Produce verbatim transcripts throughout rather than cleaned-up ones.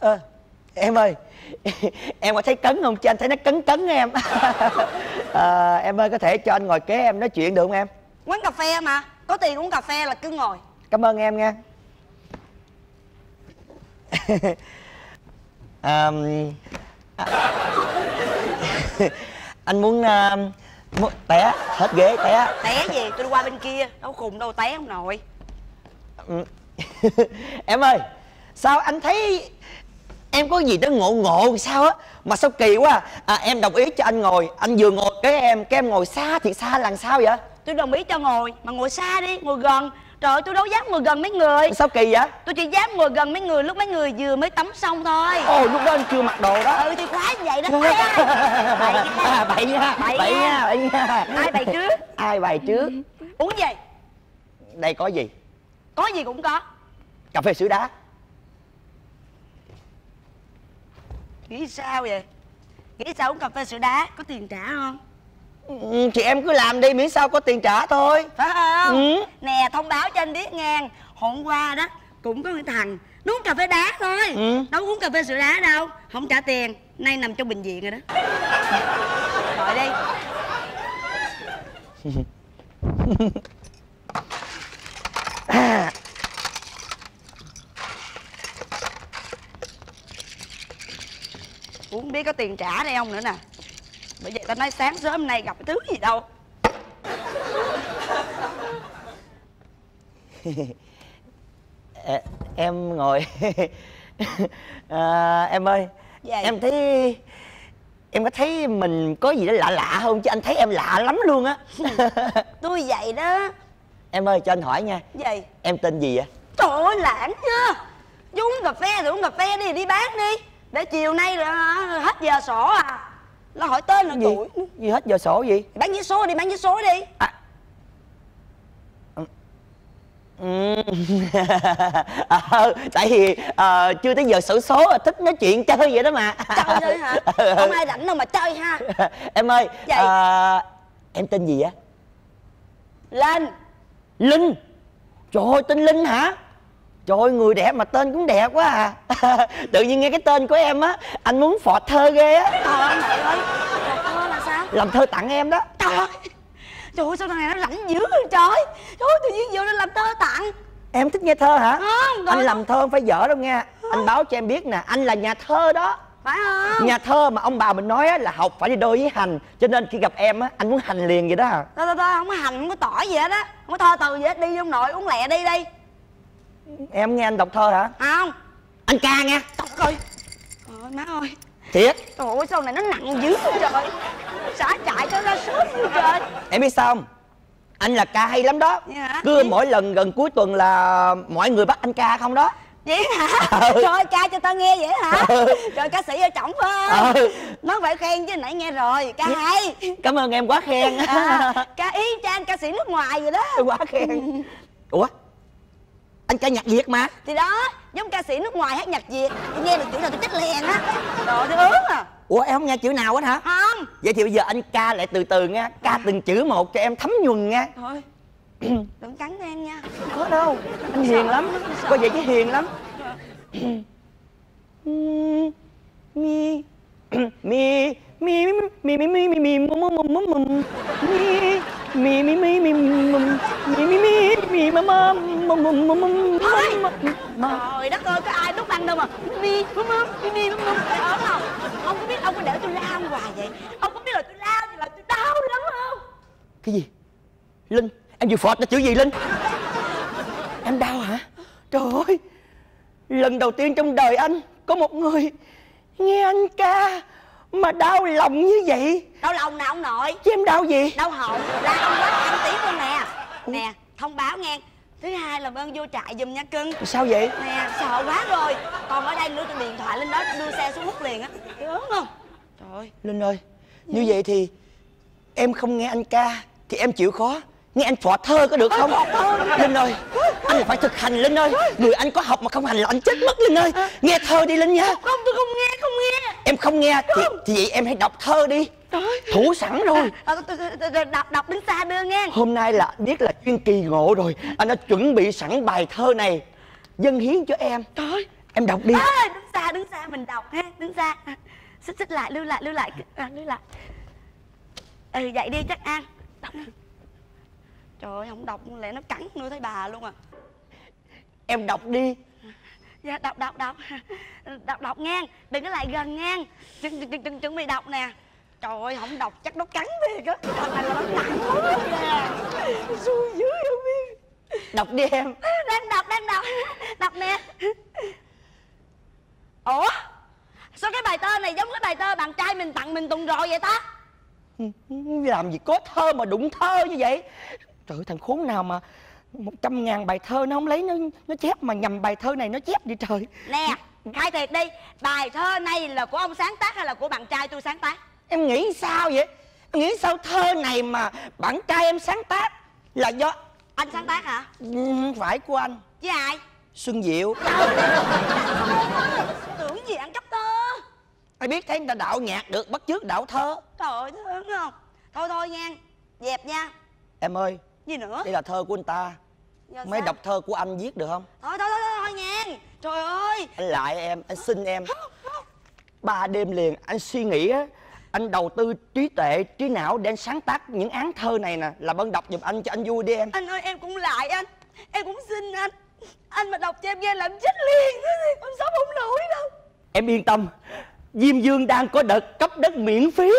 à, em ơi, em có thấy cấn không chứ? Anh thấy nó cấn cấn em. À, em ơi, có thể cho anh ngồi kế em nói chuyện được không em? Quán cà phê mà, có tiền uống cà phê là cứ ngồi. Cảm ơn em nha. À, à, anh muốn, à, muốn té hết ghế. Té té gì, tôi đi qua bên kia đâu khùng đâu, té không nổi. Em ơi, sao anh thấy em có gì đó ngộ ngộ sao á mà sao kỳ quá. À, em đồng ý cho anh ngồi, anh vừa ngồi cái em cái em ngồi xa thì xa làm sao vậy? Tôi đồng ý cho ngồi mà ngồi xa đi, ngồi gần. Trời ơi, tôi đâu dám ngồi gần mấy người. Sao kỳ vậy? Tôi chỉ dám ngồi gần mấy người lúc mấy người vừa mới tắm xong thôi. Ồ, lúc đó anh chưa mặc đồ đó. Ừ, thì quá như vậy đó. Bậy nha, bậy nha, bậy nha. Ai bày trước? Ai bày trước? Uống gì? Đây có gì? Có gì cũng có. Cà phê sữa đá. Nghĩ sao vậy? Nghĩ sao uống cà phê sữa đá? Có tiền trả không? Ừ, chị em cứ làm đi, miễn sao có tiền trả thôi. Phải không? Ừ. Nè, thông báo cho anh biết ngang. Hôm qua đó cũng có người thằng nó uống cà phê đá thôi. Ừ. Đâu uống cà phê sữa đá đâu, không trả tiền. Nay nằm trong bệnh viện rồi đó. Gọi đi. Uống biết có tiền trả đây không nữa nè. Bởi vậy tao nói sáng sớm nay gặp thứ gì đâu. À, em ngồi. À, em ơi, dạ, em thấy em có thấy mình có gì đó lạ lạ không chứ? Anh thấy em lạ lắm luôn á. Tôi vậy đó. Em ơi, cho anh hỏi nha. Vậy em tên gì vậy? Trời ơi, lãng chưa? Vô uống cà phê rồi uống cà phê đi, đi bán đi. Để chiều nay là hết giờ sổ à. Nó hỏi tên là tuổi. Gì hết giờ sổ gì? Bán vé số đi, bán vé số đi. À. À, tại vì à, chưa tới giờ sổ số, thích nói chuyện chơi vậy đó mà. Chơi thôi hả? Không ai rảnh đâu mà chơi ha. Em ơi, à, em tên gì vậy? Linh. Linh? Trời ơi, tên Linh hả? Trời ơi, người đẹp mà tên cũng đẹp quá à. Tự nhiên nghe cái tên của em á, anh muốn phọt thơ ghê á. Trời ơi, mẹ ơi, phọt thơ là sao? Làm thơ tặng em đó. Trời ơi, trời ơi, sao thằng này nó rảnh dữ rồi trời. Trời ơi, tự nhiên vô nên làm thơ tặng. Em thích nghe thơ hả? Không, anh làm thơ không phải dở đâu nha. Anh báo cho em biết nè, anh là nhà thơ đó. Phải không? Nhà thơ mà ông bà mình nói á, là học phải đi đôi với hành. Cho nên khi gặp em á, anh muốn hành liền vậy đó hả? Thôi, thôi, thôi, không có hành, không có tỏi gì hết á. Không có thơ từ gì hết, đi ông nội, uống lẹ đi đi. Em nghe anh đọc thơ hả? Không. Anh ca nghe. Trời ơi, trời ơi, má ơi. Thiệt? Trời ơi, sau này nó nặng dữ trời. Xả chạy cho ra sớm như trời. Em biết sao không? Anh là ca hay lắm đó. Dạ, cứ mỗi lần gần cuối tuần là mọi người bắt anh ca không đó. Vậy hả? Ừ. Trời, ca cho tao nghe vậy hả? Ừ. Trời, ca sĩ ở trọng phải không? Ừ. Nó phải khen chứ, nãy nghe rồi, ca hay. Cảm ơn em quá khen. À, ca ý cho anh ca sĩ nước ngoài vậy đó. Quá khen. Ủa? Anh ca nhạc Việt mà. Thì đó, giống ca sĩ nước ngoài hát nhạc Việt. Tôi nghe được chữ nào tôi chết liền á. Rồi tôi ướm à. Ủa, em không nghe chữ nào hết hả? Không. Vậy thì bây giờ anh ca lại từ từ nha. Ca từng chữ một cho em thấm nhuần nha. Thôi, đừng cắn em nha. Không có đâu, anh hiền lắm. Có vậy chứ hiền lắm. Mi mi mi mi mi mi mi mi mum mum mum mum mi mi mi mi mi mum mi mi mi mi mum mum mum mum mum. Trời đất ơi, có ai đúc ăn đâu mà mi mum mi mi mum mum. Ở đâu? Ông có biết ông có để tôi lao hoài vậy? Ông có biết là tôi lao thì là tôi đau lắm không? Cái gì? Linh, em vừa phọt ra chữ gì Linh? Em đau hả? Trời ơi, lần đầu tiên trong đời anh có một người nghe anh ca mà đau lòng như vậy. Đau lòng nào ông nội? Chứ em đau gì? Đau họng. Ra ông bác ăn tiếng luôn nè. Nè, thông báo nghe. Thứ hai làm ơn vô trại giùm nha cưng. Sao vậy? Nè, sợ quá rồi. Còn ở đây nữa trên điện thoại Linh đó, đưa xe xuống hút liền á. Đúng không? Trời ơi Linh ơi, như vậy thì em không nghe anh ca thì em chịu khó. Nghe anh phọt thơ có được không? Linh ơi, anh phải thực hành Linh ơi. Người anh có học mà không hành là anh chết mất Linh ơi. Nghe thơ đi Linh nha. Không, tôi không nghe, không nghe. Em không nghe thì, thì vậy em hãy đọc thơ đi. Thủ sẵn rồi. Đọc đọc đến xa đưa nghe. Hôm nay là biết là chuyên kỳ ngộ rồi. Anh đã chuẩn bị sẵn bài thơ này dâng hiến cho em. Trời ơi, em đọc đi. Đứng xa, đứng xa. mình đọc ha, đứng ra xích xích lại, lưu lại, lưu lại, à, lưu lại. Ừ, dậy đi chắc ăn. Đọc. Trời ơi, không đọc lẽ nó cắn nữa thấy bà luôn à. Em đọc đi. Dạ, đọc, đọc, đọc. Đọc, đọc ngang, đừng có lại gần ngang. Chuẩn bị đọc nè. Trời ơi, không đọc chắc nó cắn thiệt á. Đọc này là nó cắn nè. Xui dữ không biết. Đọc đi em. Đang đọc, đang đọc. Đọc nè. Ủa? Sao cái bài thơ này giống cái bài thơ bạn trai mình tặng mình tuần rồi vậy ta? Làm gì có thơ mà đụng thơ như vậy. Trời ơi, thằng khốn nào mà một trăm ngàn bài thơ nó không lấy nó nó chép mà nhầm bài thơ này nó chép đi trời. Nè, khai thiệt đi, bài thơ này là của ông sáng tác hay là của bạn trai tôi sáng tác? Em nghĩ sao vậy? Em nghĩ sao thơ này mà bạn trai em sáng tác là do... Anh sáng tác hả? Không phải của anh. Với ai? Xuân Diệu. Tưởng gì ăn cắp thơ. Ai biết thấy người ta đạo nhạc được, bắt chước đạo thơ. Trời ơi, thương không? Thôi thôi nha, dẹp nha. Em ơi. Gì nữa? Đây là thơ của anh ta. Mấy đọc thơ của anh viết được không? Thôi thôi thôi, thôi nha. Trời ơi. Anh lại em, anh xin em. Ba đêm liền anh suy nghĩ á. Anh đầu tư trí tuệ, trí não để anh sáng tác những án thơ này nè. Làm ơn đọc giùm anh cho anh vui đi em. Anh ơi em cũng lại anh. Em cũng xin anh. Anh mà đọc cho em nghe là em chết liền. Em sống không nổi đâu. Em yên tâm, Diêm Dương đang có đợt cấp đất miễn phí.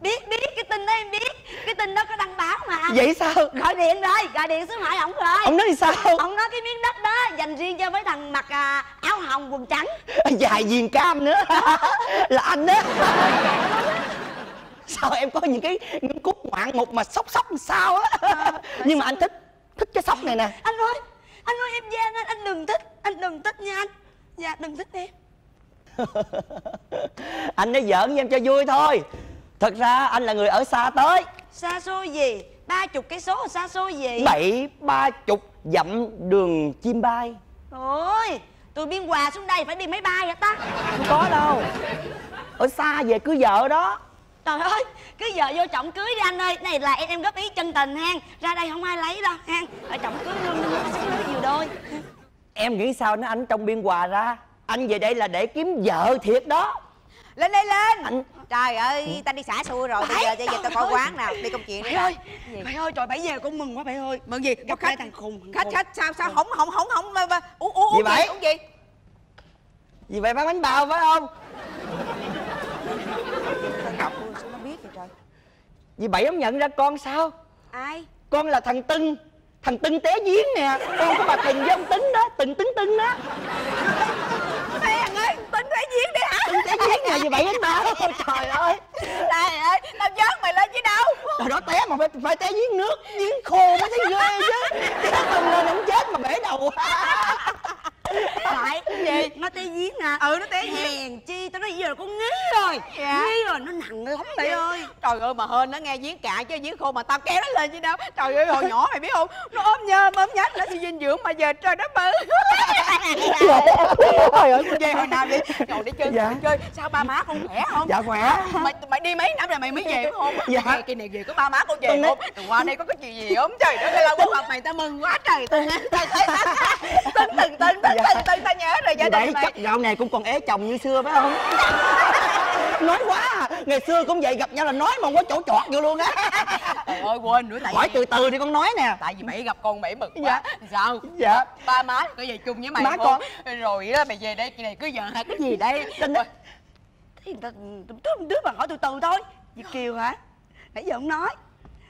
Biết biết cái tin đó em biết. Cái tin đó có đăng báo mà. Vậy sao? Gọi điện rồi, gọi điện số hỏi ổng rồi. Ổng nói thì sao? Ổng nói cái miếng đất đó dành riêng cho mấy thằng mặc à, áo hồng quần trắng dài viền cam nữa. Là anh đó. Sao em có những cái những cúc ngoạn mục mà sốc sốc làm sao á. À, nhưng mà anh thích thích cái sốc này nè. Anh ơi, anh ơi em gian anh, anh đừng thích, anh đừng thích nha anh. Dạ đừng thích em. Anh nói giỡn với em cho vui thôi. Thật ra anh là người ở xa tới. Xa xôi gì? Ba chục cây số xa xôi gì? Bảy ba chục dặm đường chim bay. Ôi, từ Biên Hòa xuống đây phải đi máy bay hả ta? Không có đâu. Ở xa về cưới vợ đó. Trời ơi, cưới vợ vô trọng cưới đi anh ơi. Này là em, em góp ý chân tình ha. Ra đây không ai lấy đâu ha. Ở trọng cưới luôn, sắp cưới nhiều đôi. Em nghĩ sao nó anh trong Biên Hòa ra? Anh về đây là để kiếm vợ thiệt đó. Lên đây lên anh... Trời ơi, ta đi xả xua rồi. Bây giờ bây giờ ta coi quán nào, đi công chuyện đi. Mày ơi, mày ơi, trời bảy về con mừng quá mày ơi. Mừng gì? Gặp khách thằng khùng. Khách khách sao sao không không không không uống uống uống gì uống gì? Vì vậy bán bánh bao phải không? Ngọc sao nó biết vậy trời? Vì Bảy không nhận ra con sao? Ai? Con là thằng Tưng, thằng Tưng té giếng nè. Con có bà Tưng với ông Tính đó, Tưng Tưng Tưng đó. Tính té giếng đi hả? Tính té giếng nhà gì vậy anh ba? Trời ơi! Trời ơi! Tao vớt mày lên chứ đâu! Rồi đó té mà phải, phải té giếng nước, giếng khô mới thấy ghê chứ. Té tùm lên không chết mà bể đầu. Lại gì? Nó té giếng à? Ừ nó té giếng. Hèn chi tao nói gì rồi con nghi rồi. Dạ. Nghi rồi nó nặng lắm mày ơi. Trời ơi mà hên nó nghe giếng cạn chứ giếng khô mà tao kéo nó lên chứ đâu. Trời ơi hồi nhỏ mày biết không? Nó ốm nhơ ốm nhách nó suy dinh dưỡng mà giờ trời đất bự. Trời ơi con về hồi nào vậy? Trời đi chơi dạ. Chơi sao ba má con khỏe không? Dạ khỏe. Mày mày đi mấy năm rồi mày mới về đúng không? Dạ. Về kỳ này về có ba má con về không? Từ qua đây có cái chuyện gì không trời? Đó là quên mặt mày tao mừng quá trời. Tao thấy tao tin từng tin tin. Dạ. Tự ta nhớ rồi vậy đấy, chắc dạo này cũng còn é chồng như xưa phải không? Nói quá à. Ngày xưa cũng vậy gặp nhau là nói mà không có chỗ chọt vô luôn á. Trời ơi quên nữa tại hỏi từ từ đi con nói nè. Tại vì mày gặp con mày mực quá. Dạ. Sao? Dạ. Ba má có về chung với mày má con. Rồi đó mày về đây cái này cứ giận hả cái gì đây? Tin đó. Thì người ta đứa mà hỏi từ từ thôi. Việt Kiều hả? Nãy giờ không nói.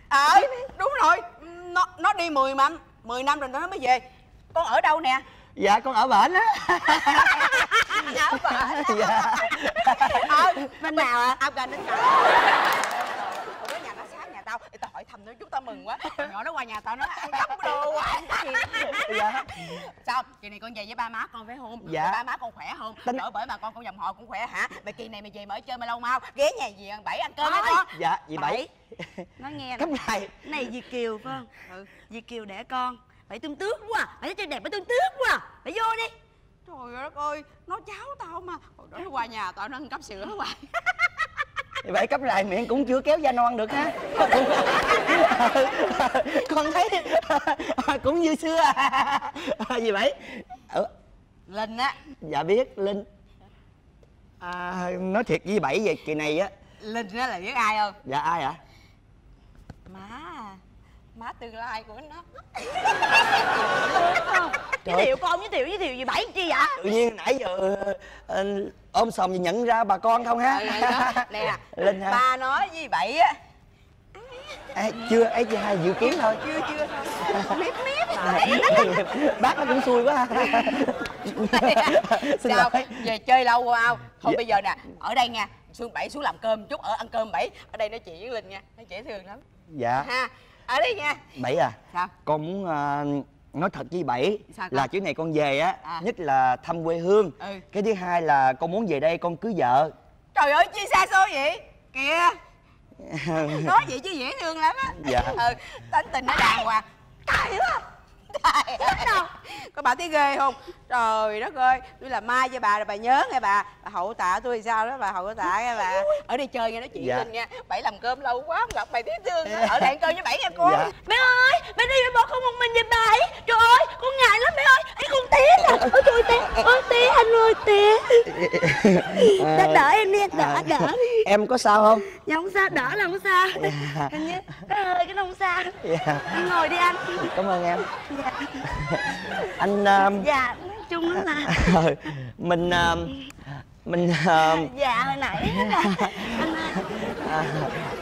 Ờ đúng rồi. Nó nó đi mười năm, mười năm rồi nó mới về. Con ở đâu nè? Dạ con ở bển á. Ở bển. Dạ. Ờ, bên nào ạ? Afghanistan. Tụi nó nhà nó sáng nhà tao, tao hỏi thăm nó chúng tao mừng quá. Nhỏ nó qua nhà tao nó ăn cắp đồ quá. Dạ. Sao? Kỳ này con về với ba má con phải không? Dạ. Ba má con khỏe không? Tính... Ở bởi bà con con dòng họ cũng khỏe hả? Mày kỳ này mày về mở chơi mày lâu mau, ghé nhà dì ăn Bảy ăn cơm hả con? Dạ, dì Bảy. Nói nghe nè. Này. Này dì Kiều phải không? Ừ, dì Kiều đẻ con. Phải tương tước quá, phải chơi đẹp phải tương tước quá, phải vô đi. Trời đất ơi, nó cháu tao mà. Hồi đó nó qua nhà tao nó ăn cắp sữa hoài. Vậy cắp lại miệng cũng chưa kéo da non được ha. Con thấy cũng như xưa. Gì vậy? Linh á. Dạ biết Linh. À, nói thiệt với Bảy vậy, kỳ này á Linh đó là biết ai không? Dạ ai ạ? Má à, má tương lai của nó. Giới thiệu con, giới thiệu giới thiệu gì Bảy chi vậy? Tự nhiên nãy giờ ôm sòm gì nhận ra bà con không ha? Nè Linh ha, ba nói với Bảy á. À, chưa ấy chỉ hai dự kiến thôi. Chưa chưa thôi. Mép mép. Bác nó cũng xui quá. Xin sao lỗi. Về chơi lâu không? Không dạ. Bây giờ nè, ở đây nha, Xuân Bảy xuống làm cơm chút, ở ăn cơm Bảy. Ở đây nói chuyện với Linh nha, nó dễ thương lắm. Dạ. Ha, ở đây nha. Bảy à. Sao? Con muốn uh, nói thật với Bảy là chuyến này con về á, à. nhất là thăm quê hương. Ừ. Cái thứ hai là con muốn về đây con cưới vợ. Trời ơi, chia xa xôi vậy? Kìa. Nói vậy chứ dễ thương lắm á. Dạ. Ừ, tính tình nó đàng hoàng. Cài quá. Cài đâu. Có bà thấy ghê không? Trời đất ơi, tôi là mai cho bà rồi bà nhớ nghe bà. Bà hậu tạ tôi sao đó, bà hậu tạ nghe bà. Ở đây chơi nghe nói chuyện Linh nha. Bảy làm cơm lâu quá không gặp mày thấy thương đó. Ở đây ăn cơm với Bảy nha con. Dạ. Mẹ ơi, mẹ đi mẹ bỏ con một mình về Bảy. Trời ơi, con ngại lắm mẹ ơi. Ê con té nè. Ôi trời té. Ôi té anh ơi té. Đỡ đỡ em đi, đỡ đỡ. Em có sao không? Dạ không sao, đỡ là không sao. Anh nhớ, cái hơi cái nó không sao. Đi ngồi đi anh. Cảm ơn em. Dạ. Anh um... dạ nói chung đó là mình um... mình um... dạ hồi nãy là... anh à...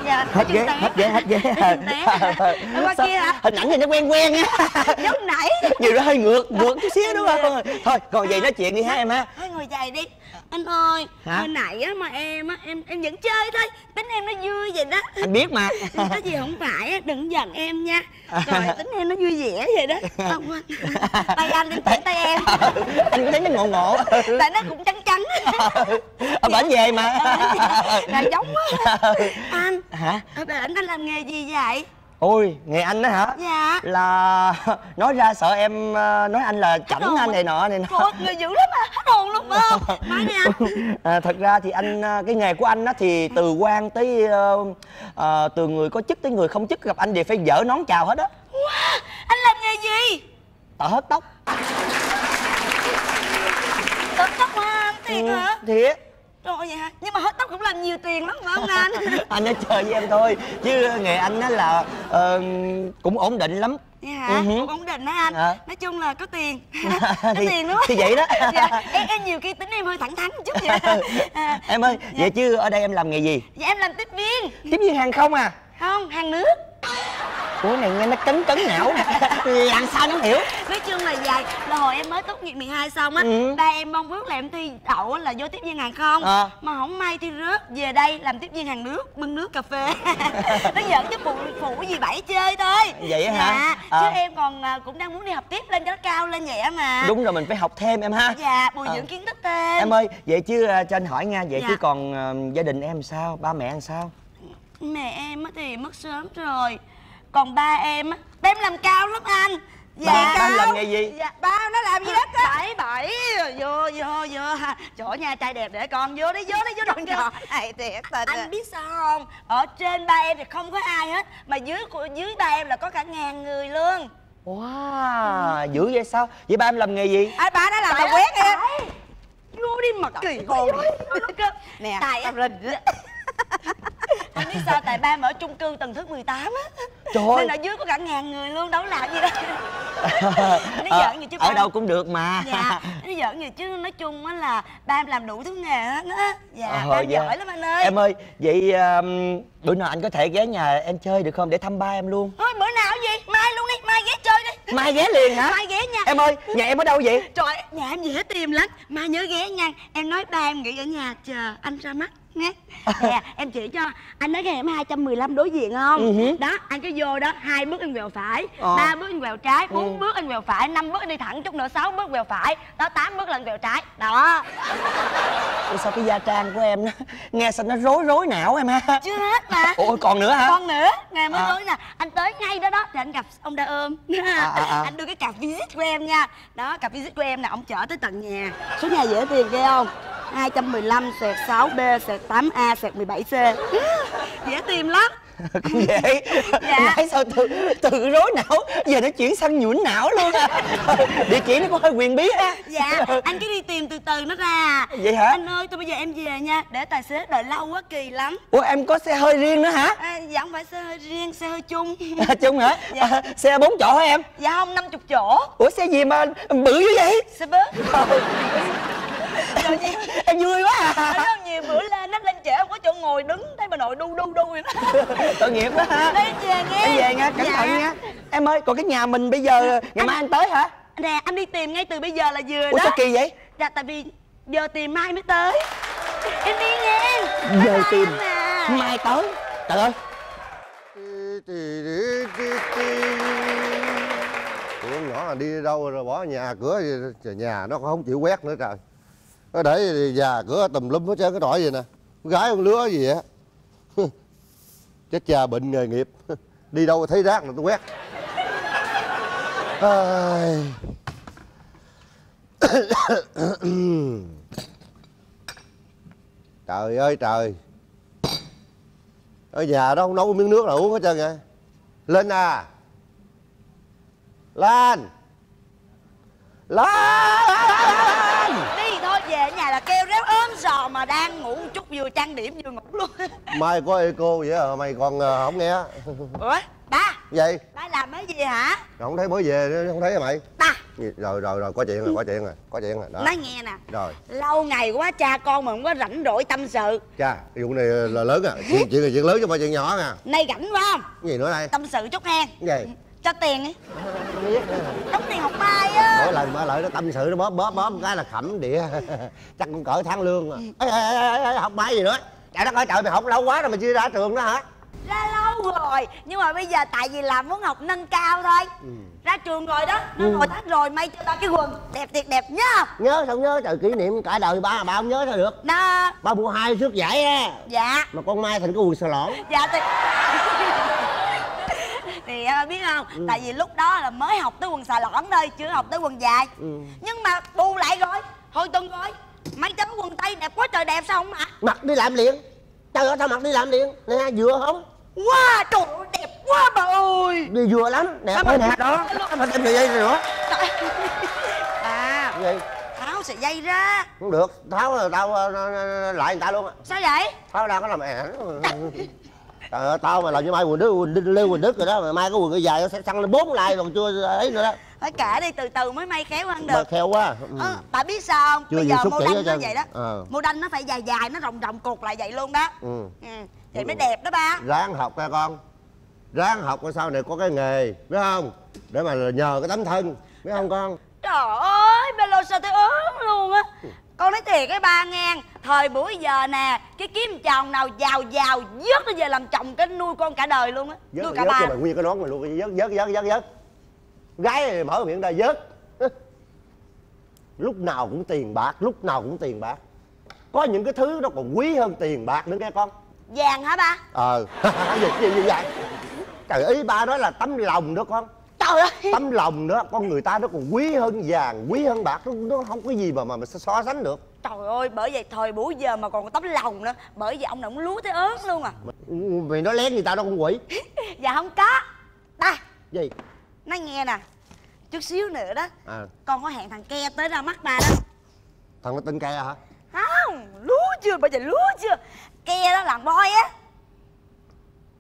dạ hết ghế, hết ghế hết ghế hết ghế hình ảnh thì nó quen quen á giống nãy nhiều đó hơi ngược ngược chút xíu đúng không? Thôi còn vậy nói chuyện đi hả em ha. Thôi ngồi dài đi anh ơi. Hả? Hồi nãy á mà em á em em vẫn chơi thôi, tính em nó vui vậy đó anh biết mà. Có gì không phải á, đừng giận em nha. Rồi tính em nó vui vẻ vậy đó không anh. Tay anh em chỉ tay em anh cũng thấy nó ngộ ngộ tại nó cũng trắng trắng ở bển về mà là giống quá anh. Hả? Ở bển anh làm nghề gì vậy? Ôi nghề anh đó hả? Dạ. Là nói ra sợ em nói anh là chảnh anh này nọ này nọ. Trời ơi, người dữ lắm à, hết hồn luôn không? Nói đi anh. À, thật ra thì anh cái nghề của anh á thì từ quan tới uh, uh, từ người có chức tới người không chức, gặp anh đều phải vỡ nón chào hết á. Wow, anh làm nghề gì? Tợ hớt tóc. Tợ tóc hả? Thiệt ừ, hả? Thiệt. Trời vậy hả? Nhưng mà hết tóc cũng làm nhiều tiền lắm phải không anh? Anh nói chơi với em thôi chứ nghề anh đó là uh, cũng ổn định lắm. Dạ hả? Uh -huh. Cũng ổn định hả anh? À. Nói chung là có tiền. Có thì, tiền đúng không? Thì vậy đó. Dạ. Em, em nhiều khi tính em hơi thẳng thắn một chút vậy. À. Em ơi, dạ. Vậy chứ ở đây em làm nghề gì? Dạ em làm tiếp viên. Tiếp viên hàng không à? Không, hàng nước. Ủa này nghe nó cấn cấn não làm sao nó hiểu. Nói chung là dài là hồi em mới tốt nghiệp mười hai xong á. Ừ. Ba em mong ước là em thi đậu là vô tiếp viên hàng không. À. Mà không may thi rớt về đây làm tiếp viên hàng nước, bưng nước cà phê. Nó giỡn chứ phụ phụ gì Bảy chơi thôi vậy hả? À, à. Chứ em còn cũng đang muốn đi học tiếp lên cho nó cao lên vậy mà. Đúng rồi, mình phải học thêm em ha. Dạ bồi dưỡng à. Kiến thức thêm. Em ơi vậy chứ cho anh hỏi nha, vậy dạ. Chứ còn uh, gia đình em sao, ba mẹ em sao? Mẹ em thì mất sớm rồi, còn ba em á, ba em làm cao lắm anh. Dạ ba, ba làm nghề gì? Dạ ba nó làm gì đất á. Bảy Bảy vô vô vô chỗ nhà trai đẹp để con vô đi vô đi vô đồn trò này thiệt tình. Anh biết sao không, ở trên ba em thì không có ai hết mà dưới của dưới ba em là có cả ngàn người luôn. Wow. Ừ. Dữ vậy sao? Vậy ba em làm nghề gì? À, ba nó làm bà quét em vô đi mà kỳ hồn nè tài á. Anh biết sao, tại ba em ở chung cư tầng thứ mười tám á. Trời ơi. Nên ở dưới có cả ngàn người luôn, đâu làm gì đâu. Nó giỡn gì chứ ba. Ở đâu cũng được mà. Dạ, nó giỡn gì chứ nói chung á là ba em làm đủ thứ nghề hết á. Dạ, ờ, ba em dạ. Giỏi lắm anh ơi. Em ơi, vậy um, bữa nào anh có thể ghé nhà em chơi được không để thăm ba em luôn? Thôi bữa nào gì, mai luôn đi, mai ghé chơi đi. Mai ghé liền hả? Mai ghé nha. Em ơi, nhà em ở đâu vậy? Trời, nhà em dễ tìm lắm, mai nhớ ghé nha. Em nói ba em nghỉ ở nhà chờ anh ra mắt. Nè, nè, em chỉ cho anh nói cái hẻm hai trăm mười lăm đối diện không? Uh -huh. Đó, anh cứ vô đó, hai bước anh quẹo phải, ờ. ba bước anh quẹo trái, bốn uh. bước anh quẹo phải, năm bước anh đi thẳng chút nữa, sáu bước quẹo phải, đó tám bước là anh quẹo trái. Đó. Ủa sao cái gia trang của em nó nghe sao nó rối rối não em ha. Chưa hết mà. Ủa còn nữa hả? Còn nữa, ngày mới rối nè. Anh tới ngay đó đó thì anh gặp ông Đa Ôm. À, à, à. Anh đưa cái cặp visit của em nha. Đó, cặp visit của em là ông chở tới tận nhà. Số nhà dễ tiền ghê không? hai trăm mười lăm xẹt sáu B xẹt tám A xẹt mười bảy C. Dễ tìm lắm. Cũng dễ. Dạ. Nãy sao từ, từ rối não giờ nó chuyển sang nhũn não luôn à. Địa chỉ nó có hơi quyền bí ha. Dạ, anh cứ đi tìm từ từ nó ra. Vậy hả? Anh ơi, tôi bây giờ em về nha. Để tài xế đợi lâu quá kỳ lắm. Ủa, em có xe hơi riêng nữa hả? À, dạ không phải xe hơi riêng, xe hơi chung. À, chung hả? Dạ. À, xe bốn chỗ hả em? Dạ không, năm chục chỗ. Ủa, xe gì mà bự như vậy? Xe bớt. Em, em vui quá à. Nhiều bữa lên nó lên trễ không có chỗ ngồi đứng, thấy bà nội đu đu đu vậy đó. Tội nghiệp quá ha. Đi về nghe. Em về nha, cẩn thận nha. Em ơi, còn cái nhà mình bây giờ ngày anh... mai anh tới hả? Nè, anh đi tìm ngay từ bây giờ là vừa. Ủa, đó. Sao kỳ vậy? Dạ tại vì giờ tìm mai mới tới. Em đi nghe. Giờ tìm à. Mai tới. Trời ơi. Ủa, nhỏ là đi đâu rồi bỏ nhà cửa gì, nhà nó không chịu quét nữa trời. Nó để già cửa tùm lum hết trơn cái trọi vậy nè. Con gái con lứa gì vậy. Chết cha bệnh nghề nghiệp. Đi đâu thấy rác là tôi quét. À... Trời ơi trời. Ở nhà đó không nấu miếng nước nào uống hết trơn vậy. Lên à. Lên. Lên. Về nhà là kêu réo ốm rò mà đang ngủ một chút vừa trang điểm vừa ngủ luôn. Mai có eco vậy à, mày còn không nghe. Ủa ba vậy ba làm mới gì hả? Không thấy mới về, không thấy hả mày ba? Rồi rồi rồi, có chuyện rồi, có chuyện rồi, có chuyện rồi đó. Nói nghe nè. Rồi lâu ngày quá cha con mà không có rảnh rỗi tâm sự. Cha vụ này là lớn à, chuyện chuyện là chuyện lớn chứ mà chuyện nhỏ nè. Nay rảnh quá không? Cái gì nữa đây? Tâm sự chút hen. Vậy cho tiền đi. Đóng tiền học bài á. Mỗi lần mà lại nó tâm sự nó bóp bóp bóp cái là khẩm địa. Chắc cũng cỡ tháng lương mà. Ê, ê, ê, học bài gì nữa? Trời đất ơi trời, mày học lâu quá rồi mày chưa ra trường đó hả? Ra lâu rồi, nhưng mà bây giờ tại vì làm muốn học nâng cao thôi. Ừ. Ra trường rồi đó, nó ngồi tách rồi, may cho tao cái quần đẹp thiệt đẹp nhá. Nhớ sao nhớ, trời kỷ niệm cả đời ba, ba không nhớ sao được. Đó. Ba mua hai xước giải á. Dạ. Mà con Mai thành cái quần xà lỏn. Dạ thì... Thì biết không, ừ. Tại vì lúc đó là mới học tới quần xà lỏn thôi, chưa học tới quần dài. Ừ. Nhưng mà bù lại rồi, hồi tuần rồi, mấy tấm quần tây đẹp quá trời đẹp sao không mặc? Mặc đi làm liền. Trời ơi sao mặc đi làm liền, nè vừa không? Wow, trời ơi đẹp quá bà ơi. Đi vừa lắm, đẹp quá nè. Đó, mà thêm sợi dây rồi nữa. À, gì? Tháo sợi dây ra. Không được, tháo rồi tao lại người ta luôn á. Sao vậy? Tháo ra có làm ẻ. Trời ơi, tao mà làm như Mai quần đứt, quần đứt, leo quần đứt rồi đó, mà Mai có quần cái dài nó sẽ xăng lên bốn lai còn chưa ấy nữa đó. Phải kể đi, từ từ mới may khéo hơn được. Mà khéo quá. Ừ. À, bà biết sao không? Chưa bây giờ mô đanh nó vậy đó. À. Mô đanh nó phải dài dài, nó rộng rộng cột lại vậy luôn đó. Ừ. Ừ. Vậy mới đẹp đó ba. Ráng học nha con. Ráng học coi sau này có cái nghề, biết không? Để mà nhờ cái tấm thân, biết không con? Trời ơi, ba lô sao tôi ớn luôn á. Con nói thiệt cái ba ngàn. Thời buổi giờ nè, cái kiếm chồng nào giàu giàu vớt nó về làm chồng cái nuôi con cả đời luôn á. Nuôi cả ba. Nguyên cái nón mày luôn, vớt vớt vớt vớt vớt. Gái mở miệng ra vớt. Lúc nào cũng tiền bạc, lúc nào cũng tiền bạc. Có những cái thứ nó còn quý hơn tiền bạc nữa nghe con. Vàng hả ba? Ờ. Gì gì như vậy? Trời ơi, ba nói là tấm lòng đó con. Trời ơi. Tấm lòng đó, con người ta nó còn quý hơn vàng, quý hơn bạc, nó, nó không có gì mà mà mình so sánh được. Trời ơi, bởi vậy thời buổi giờ mà còn có tấm lòng nữa, bởi vì ông nào cũng lúa tới ớt luôn à. Mày nói lén người ta đâu con quỷ. Dạ không có. Ta. Gì? Nói nghe nè, chút xíu nữa đó, à. Con có hẹn thằng Ke tới ra mắt bà đó. Thằng nó tên Ke hả? Không, lúa chưa, bây giờ lúa chưa. Ke đó là boy á.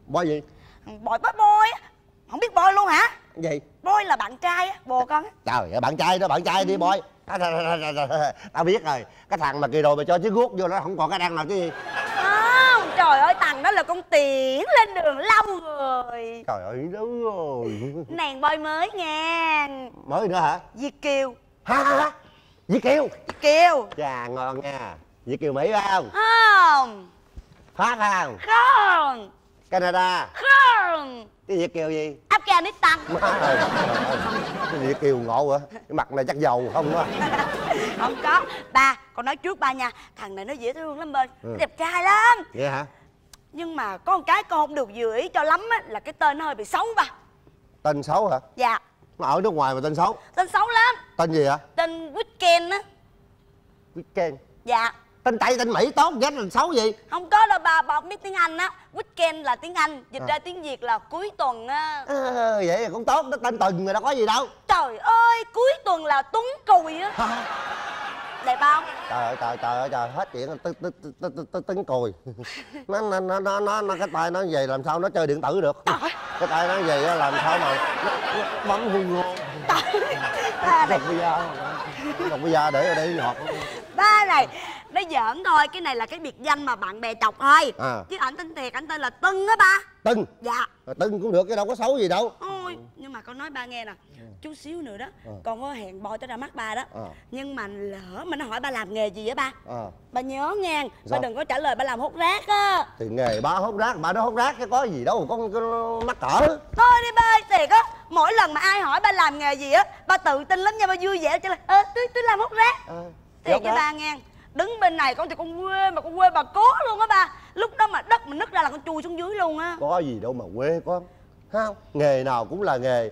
Boy gì? Boy bói boy á. Không biết boy luôn hả? Gì? Boy là bạn trai á, bồ con á. Trời ơi, bạn trai đó, bạn trai đi boy. Tao biết rồi, cái thằng mà kỳ đồ mà cho chiếc guốc vô nó không còn cái đăng nào chứ gì. Không, trời ơi, thằng đó là con tiễn lên đường lâu rồi. Trời ơi, đúng rồi. Nàng boy mới nghe. Mới nữa hả? Việt Kiều. Hả hả? Việt Kiều? Việt Kiều. Chà, ngon nha. Việt Kiều Mỹ không? Không. Pháp không? Không. Canada? Không. Cái Việt Kiều gì? Afghanistan. Cái Việt Kiều ngộ hả? Cái mặt này chắc giàu không á. Không có. Ba, con nói trước ba nha. Thằng này nó dễ thương lắm bên. Ừ. Nó đẹp trai lắm. Vậy hả? Nhưng mà có một cái con không được vừa ý cho lắm á. Là cái tên nó hơi bị xấu ba. Tên xấu hả? Dạ. Nó ở nước ngoài mà tên xấu. Tên xấu lắm. Tên gì hả? Tên Weekend á. Weekend? Dạ. Tên Tây tên Mỹ tốt ghét là xấu gì? Không có đâu bà, bà biết tiếng Anh á. Weekend là tiếng Anh, dịch à. ra tiếng Việt là cuối tuần á. À, vậy là cũng tốt, nó tên Tuần rồi đâu có gì đâu. Trời ơi, cuối tuần là Tuấn Cùi á. Đẹp không? Trời ơi trời trời ơi trời, hết chuyện Tuấn Cùi. Nó nó nó nó nó cái tay nó về làm sao nó chơi điện tử được. Cái tay nó về làm sao mà bấm hung luôn. Đọc bây giờ, đọc bây giờ để ở đây ngọt. Ba này, nó giỡn thôi, cái này là cái biệt danh mà bạn bè chọc thôi à. Chứ ảnh tên thiệt, ảnh tên là Tưng á ba. Tưng? Dạ. Tưng cũng được, cái đâu có xấu gì đâu. Ôi, nhưng mà con nói ba nghe nè, chút xíu nữa đó, à. con có hẹn bò tới ra mắt ba đó à. Nhưng mà lỡ mà nó hỏi ba làm nghề gì á ba à. Ba nhớ nghe, ba dạ. đừng có trả lời ba làm hút rác á. Thì nghề ba hút rác, ba nó hút rác chứ có gì đâu, con mắc cỡ. Thôi đi ba ơi, thiệt á, mỗi lần mà ai hỏi ba làm nghề gì á, ba tự tin lắm nha, ba vui vẻ trả lời, ơ, tôi, tôi làm hút rác à. Thiệt với ba nghe, đứng bên này con thì con quê mà con quê bà cố luôn á ba. Lúc đó mà đất mình nứt ra là con chui xuống dưới luôn á. Có gì đâu mà quê con, không? Nghề nào cũng là nghề.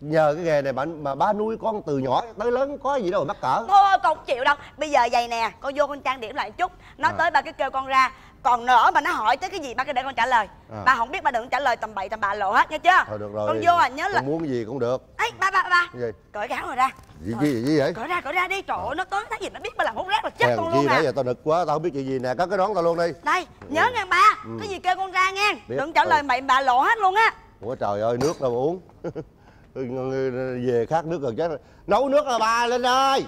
Nhờ cái nghề này mà, mà ba nuôi con từ nhỏ tới lớn, có gì đâu mà mắc cỡ. Thôi con không chịu đâu, bây giờ vậy nè, con vô con trang điểm lại một chút. Nó à. tới ba cái kêu con ra. Còn nữa mà nó hỏi tới cái gì ba cứ để con trả lời à. Ba không biết ba đừng trả lời tầm bậy tầm bạ lộ hết nha chưa. Thôi được rồi, con vô à nhớ là con muốn gì cũng được. Ấy ba ba ba gì? Cởi cái áo rồi ra. Gì gì gì vậy? Cởi ra cởi ra đi, trời ơi nó tối tháng gì nó biết ba làm hút rác là chết con luôn nè. Giờ tao nực quá, tao không biết chuyện gì nè, có cái nón tao luôn đi. Đây, nhớ nghe ba, cái gì kêu con ra nghe, đừng trả lời bậy bạ lộ hết luôn á. Ủa trời ơi, nước đâu uống. Về khát nước gần chết rồi. Nấu nước là ba lên ơi.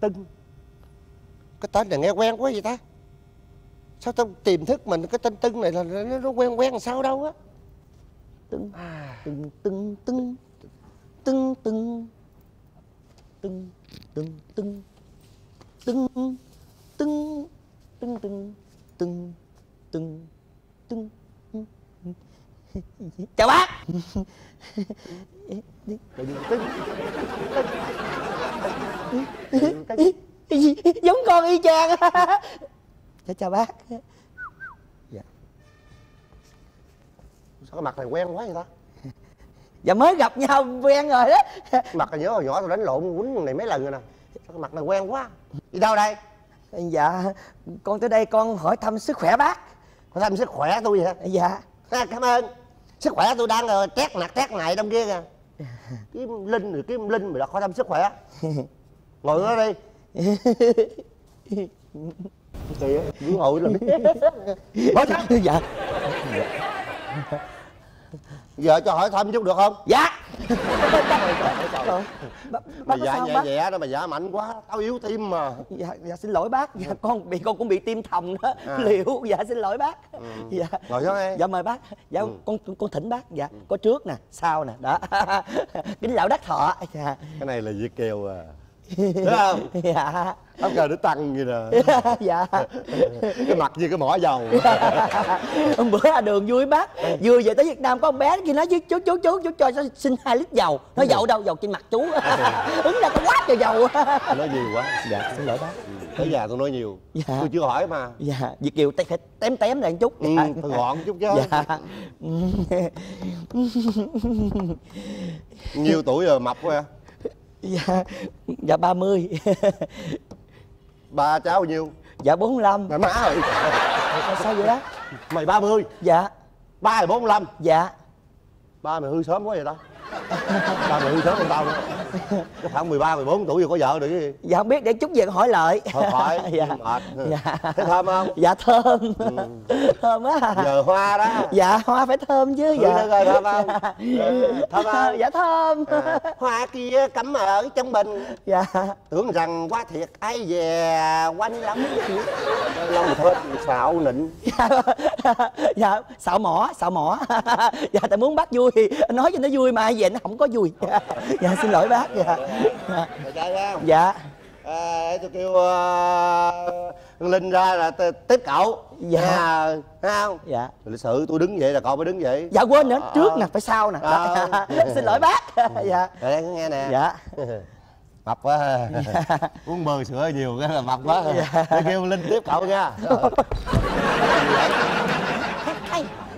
Tưng, cái tên này nghe quen quá vậy ta. Sao tao tìm thức mình cái tên Tưng này là nó, nó quen quen làm sao đâu á. Tưng Tưng Tưng Tưng Tưng Tưng Tưng Tưng Tưng Tưng Tưng Tưng Tưng Tưng Tưng Tưng. Chào bác. Giống con y chang. Chào bác. Dạ. Sao cái mặt này quen quá vậy ta? Dạ mới gặp nhau quen rồi đó. Mặt này nhớ hồi nhỏ tao đánh lộn quýnh này mấy lần rồi nè. Sao cái mặt này quen quá. Đi đâu đây? Dạ con tới đây con hỏi thăm sức khỏe bác. Hỏi thăm sức khỏe tôi vậy hả? Dạ. À, cảm ơn. Sức khỏe tôi đang uh, trét nạt trét ngại trong kia kìa. Cái Linh rồi cái Linh mà đã khỏi thăm sức khỏe. Ngồi đó đi. Kìa, ngồi là biết. Bỏ sao? Dạ. Giờ cho hỏi thăm chút được không? Dạ. Bà dạ nhẹ nhẹ đó, bà dạ mạnh quá, tao yếu tim mà. Dạ, dạ xin lỗi bác, dạ con bị con cũng bị tim thòng đó, à. Liệu dạ xin lỗi bác. Ừ. Dạ. Ngồi xuống đây. Dạ mời bác. Dạ ừ. con con thỉnh bác. Dạ, ừ. có trước nè, sau nè, đó. Kính lão đắc thọ. Dạ. Cái này là Việt kiều à. Đúng không? Dạ. Áo cờ nó tăng vậy nè. Dạ. Cái mặt như cái mỏ dầu. Hôm bữa ra đường vui bác. Vừa về tới Việt Nam có con bé kia nói với chú chú chú chú cho xin hai lít dầu. Nó dầu đâu, dầu trên mặt chú. Ứng ra có quá trời dầu. Nói nhiều quá. Dạ xin lỗi bác. Tới nhà tôi nói nhiều. Dạ. Tôi chưa hỏi mà. Dạ. Việt kiều phải tém tém lại một chút. Ừ, phải gọn chút chứ. Dạ. Nhiều tuổi rồi mập quá hả? Dạ, dạ ba mươi. Ba cháu bao nhiêu? Dạ bốn mươi lăm. Mày má ơi. Sao vậy đó? Mày ba mươi? Dạ. Ba là bốn mươi lăm? Dạ. Ba mày hư sớm quá vậy ta. Ba mày hư sớm hơn tao nữa. Cái khoảng mười ba, mười bốn tuổi rồi có vợ được gì? Dạ không biết, để chút về hỏi lại. Thôi khỏi, dạ. mệt. Dạ. Thế thơm không? Dạ thơm. Ừ. Thơm á. Giờ hoa đó. Dạ hoa phải thơm chứ. Dạ rồi, thơm không? Thơm không? Dạ thơm. À, hoa kia cắm ở trong bình. Dạ. Tưởng rằng quá thiệt ai về quanh lắm. Lòng thơm xạo nịnh. Dạ. Dạ xạo mỏ, xạo mỏ. Dạ tại muốn bác vui, nói cho nó vui mà về nó không có vui. Dạ, dạ xin lỗi bác. Dạ. Dạ. Dạ. À, để tôi kêu uh, Linh ra là tiếp cậu. Dạ. À, thấy không? Dạ. Lịch sự tôi đứng vậy là cậu phải đứng vậy. Dạ quên nữa, à, trước à. nè, phải sau nè. À. À. Xin lỗi bác. Dạ. Để đây cứ nghe nè. Dạ. Mập quá. Dạ. Uống bơ sữa nhiều cái là mập quá. Dạ. Để kêu Linh tiếp cậu nha.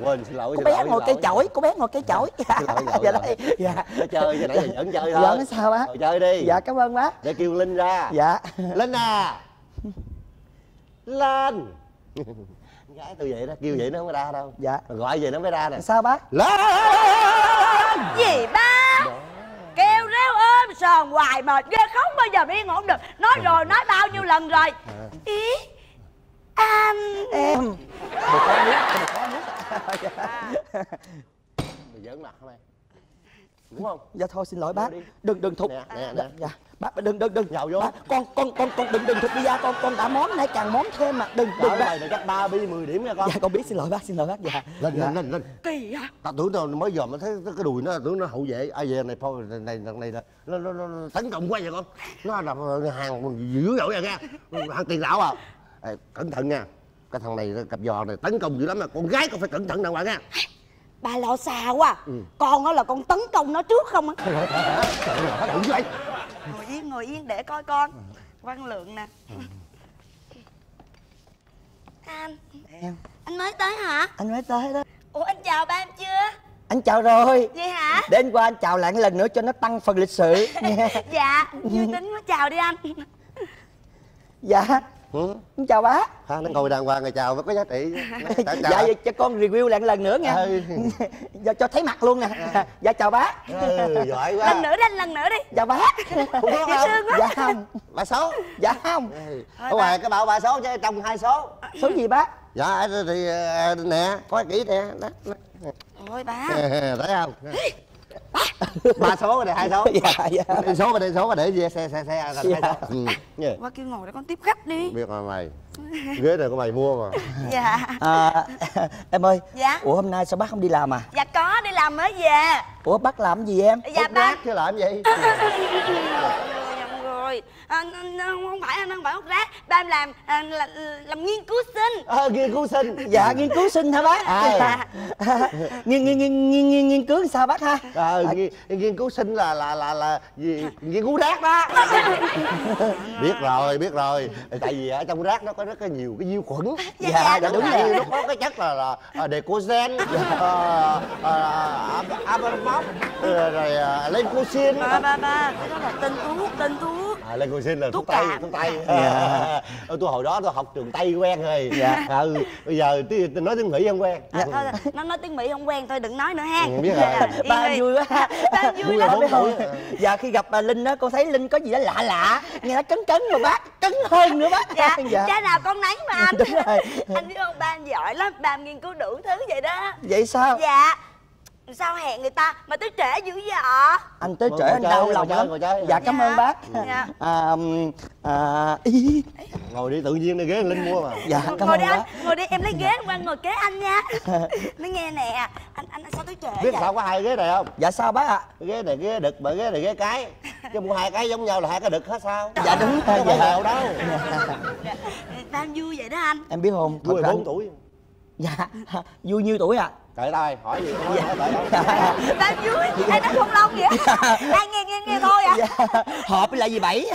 Quên, xin lỗi, cô bé ngồi cây chổi, cô bé ngồi cây chổi. Dạ, dạ đấy. Dạ. Nó chơi, giờ nãy giờ vẫn chơi thôi. Dạ, nó sao á? Chơi đi. Dạ, cảm ơn bác. Để kêu Linh ra. Dạ. Linh à. lên. Gái tôi vậy đó, kêu vậy nó không có ra đâu. Dạ. Mà gọi về nó mới ra nè. Sao bác? Lên. Gì ba? Đó. Kêu réo ôm sờn hoài mệt ghê, không bao giờ yên ổn được. Nói rồi, nói bao nhiêu lần rồi. Ý anh em. Một có nước, một có nước. Mày giỡn mặt không em? Đúng không? Dạ thôi xin lỗi bác. Đừng đừng thục. Nè, nè, nè. Dạ. Bác đừng đừng đừng nhào vô. Bác, con con con con đừng đừng thục đi ra, con con đã món nãy càng món thêm mà. Đừng đừng. Bài này chắc ba bi mười điểm nha con. Dạ con biết, xin lỗi bác, xin lỗi bác. Dạ. Lên lên lên lên. Kỳ á. Tao tưởng tao mới giờ mới thấy cái đùi nó tưởng nó hậu vệ. Ai về này phô này này này là nó nó tấn công quá vậy con. Nó là hàng dữ dội vậy nha. Hàng tiền đạo à. Cẩn thận nha. Cái thằng này cặp giò này tấn công dữ lắm mà, con gái con phải cẩn thận đàng hoàng nha. Bà lo xa quá. Ừ. Con đó là con tấn công nó trước không á. Ngồi yên, ngồi yên để coi con. Văn Lượng nè. Ừ. Anh em. Anh mới tới hả? Anh mới tới đó. Ủa anh chào ba em chưa? Anh chào rồi. Vậy hả? Để anh qua anh chào lại một lần nữa cho nó tăng phần lịch sự. Dạ, vui tính quá, chào đi anh. Dạ. Ừ. Chào bác. Hả, nó ngồi đàng hoàng rồi chào mới có giá trị. Dạ vậy cho con review lại lần nữa nha. Ừ. Dạ, cho thấy mặt luôn nè. À. Dạ chào bác. Ừ, giỏi quá. Lần nữa đi, lần nữa đi. Chào bác. Không có không? Dạ không. Bà số. Dạ không. Ở ngoài cái bảo bà số chứ trong hai số. Số gì bác? Dạ thì nè, có kỹ nè. Ôi bác. Thấy không? Ba số rồi, hai số. Dạ, dạ. Đi số mà, đi số mà để về xe xe xe thành hai số. Ừ. Qua kêu ngồi để con tiếp khách đi. Biết mà mày. Ghế này của mày mua mà. Dạ. À, em ơi. Dạ. Ủa hôm nay sao bác không đi làm à? Dạ có, đi làm mới về. Ủa bác làm gì em? Dạ bác. Rác chứ làm gì? À, không phải anh, không phải hút rác. Ba em làm à, là, làm nghiên cứu sinh. Ờ, nghiên cứu sinh. Dạ nghiên cứu sinh hả bác? À, à. Nghiên nghiên nghiên nghiên nghiên cứu sao bác ha? Ờ, à, à. Nghiên, nghiên cứu sinh là là là là gì? Nghiên cứu rác đó. Biết rồi, biết rồi. Tại vì ở trong rác nó có rất là nhiều cái vi khuẩn. Dạ, dạ, dạ đúng, đúng rồi. Nó có cái chất là là, là decozen, abamop, rồi leucin. Ba ba ba, cái đó là tên thuốc, tên thuốc. À, leucin là thuốc tây, thuốc tây. Dạ. Tôi hồi đó tôi học trường Tây quen rồi. Dạ. À, bây giờ tôi nói tiếng Mỹ không quen. Dạ. Thôi, nó nói tiếng Mỹ không quen thôi đừng nói nữa ha. Ừ, biết dạ. Rồi. Ba em vui quá. Ba em vui lắm. Dạ khi gặp bà Linh đó, con thấy Linh có gì đó lạ lạ, nghe nó cấn cấn rồi bác, cấn hơn nữa bác. Dạ. Dạ. Cha nào con nấy mà anh. Đúng rồi. Anh biết không, ba em giỏi lắm, ba em nghiên cứu đủ thứ vậy đó. Vậy sao? Dạ. Sao hẹn người ta mà tới trễ dữ vậy ạ? Anh tới trễ anh đau lòng lắm. Dạ cảm ơn bác. Ngồi đi, tự nhiên đi, ghế Linh mua mà. Dạ cảm ơn bác. Ngồi đi em, lấy ghế qua ngồi kế anh nha. Mới nghe nè, anh anh sao tới trễ? Biết sao có hai ghế này không? Dạ sao bác ạ? Ghế này ghế đực mà ghế này ghế cái. Chứ mua hai cái giống nhau là hai cái đực hết sao? Dạ đúng rồi. Không hào đâu. Tao vui vậy đó anh. Em biết không? Vui mười bốn tuổi. Dạ vui nhiêu tuổi ạ? Tại đây hỏi gì không? Dạ. Ba vui, ai nói không long vậy? Ai nghe nghe nghe thôi ạ. À? Dạ. Hợp với lại gì bảy?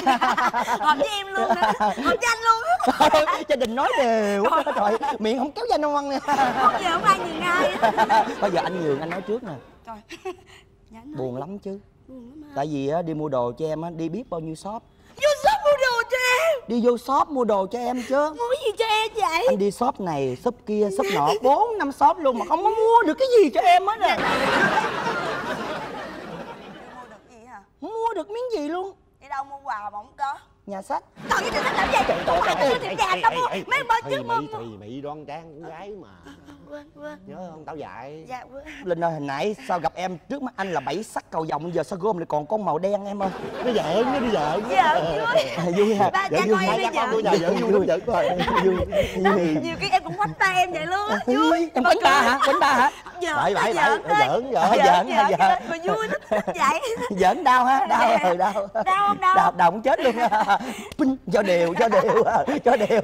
Hợp với em luôn nữa, hợp với anh luôn. Thôi, gia đình nói đều quá trời, miệng không kéo ra nông ăn nè. Không giờ không ai nhường ai. Bây giờ anh nhường anh nói trước nè. Trời, buồn lắm chứ. Buồn lắm. Tại vì đi mua đồ cho em đi biết bao nhiêu shop. Vô shop mua đồ cho em. Đi vô shop mua đồ cho em chứ. Mua gì cho em vậy? Anh đi shop này, shop kia, shop nọ, bốn năm shop luôn mà không có mua được cái gì cho em hết nè. Mua được gì hả? Mua được miếng gì luôn. Đi đâu mua quà mà không có? Nhà sách. Còn cái nhà sách làm gì? Không phải cái tiệm vàng tao mua. Mấy bơ chứ mua. Thì Mỹ đoan trang con gái mà. Quên quên. Nhớ không tao dạy. Dạ quên. Linh ơi, hồi nãy sao gặp em trước mắt anh là bảy sắc cầu vồng, giờ sao gom lại còn con màu đen em ơi. Nó giỡn nó đi giỡn. Giỡn vui hả? Ba cha coi em đi giỡn. Giỡn vui giỡn thôi. Nhiều cái em cũng quánh ba em vậy luôn á. Vui. Em quánh ba hả? Quánh ba hả? Giỡn giỡn giỡn giỡn giỡn. Mà vui nó thích vậy. Giỡn đau ha, đau rồi đau. Đau không đau? Đau đau cũng chết luôn. Pinh, cho đều, cho đều, cho đều.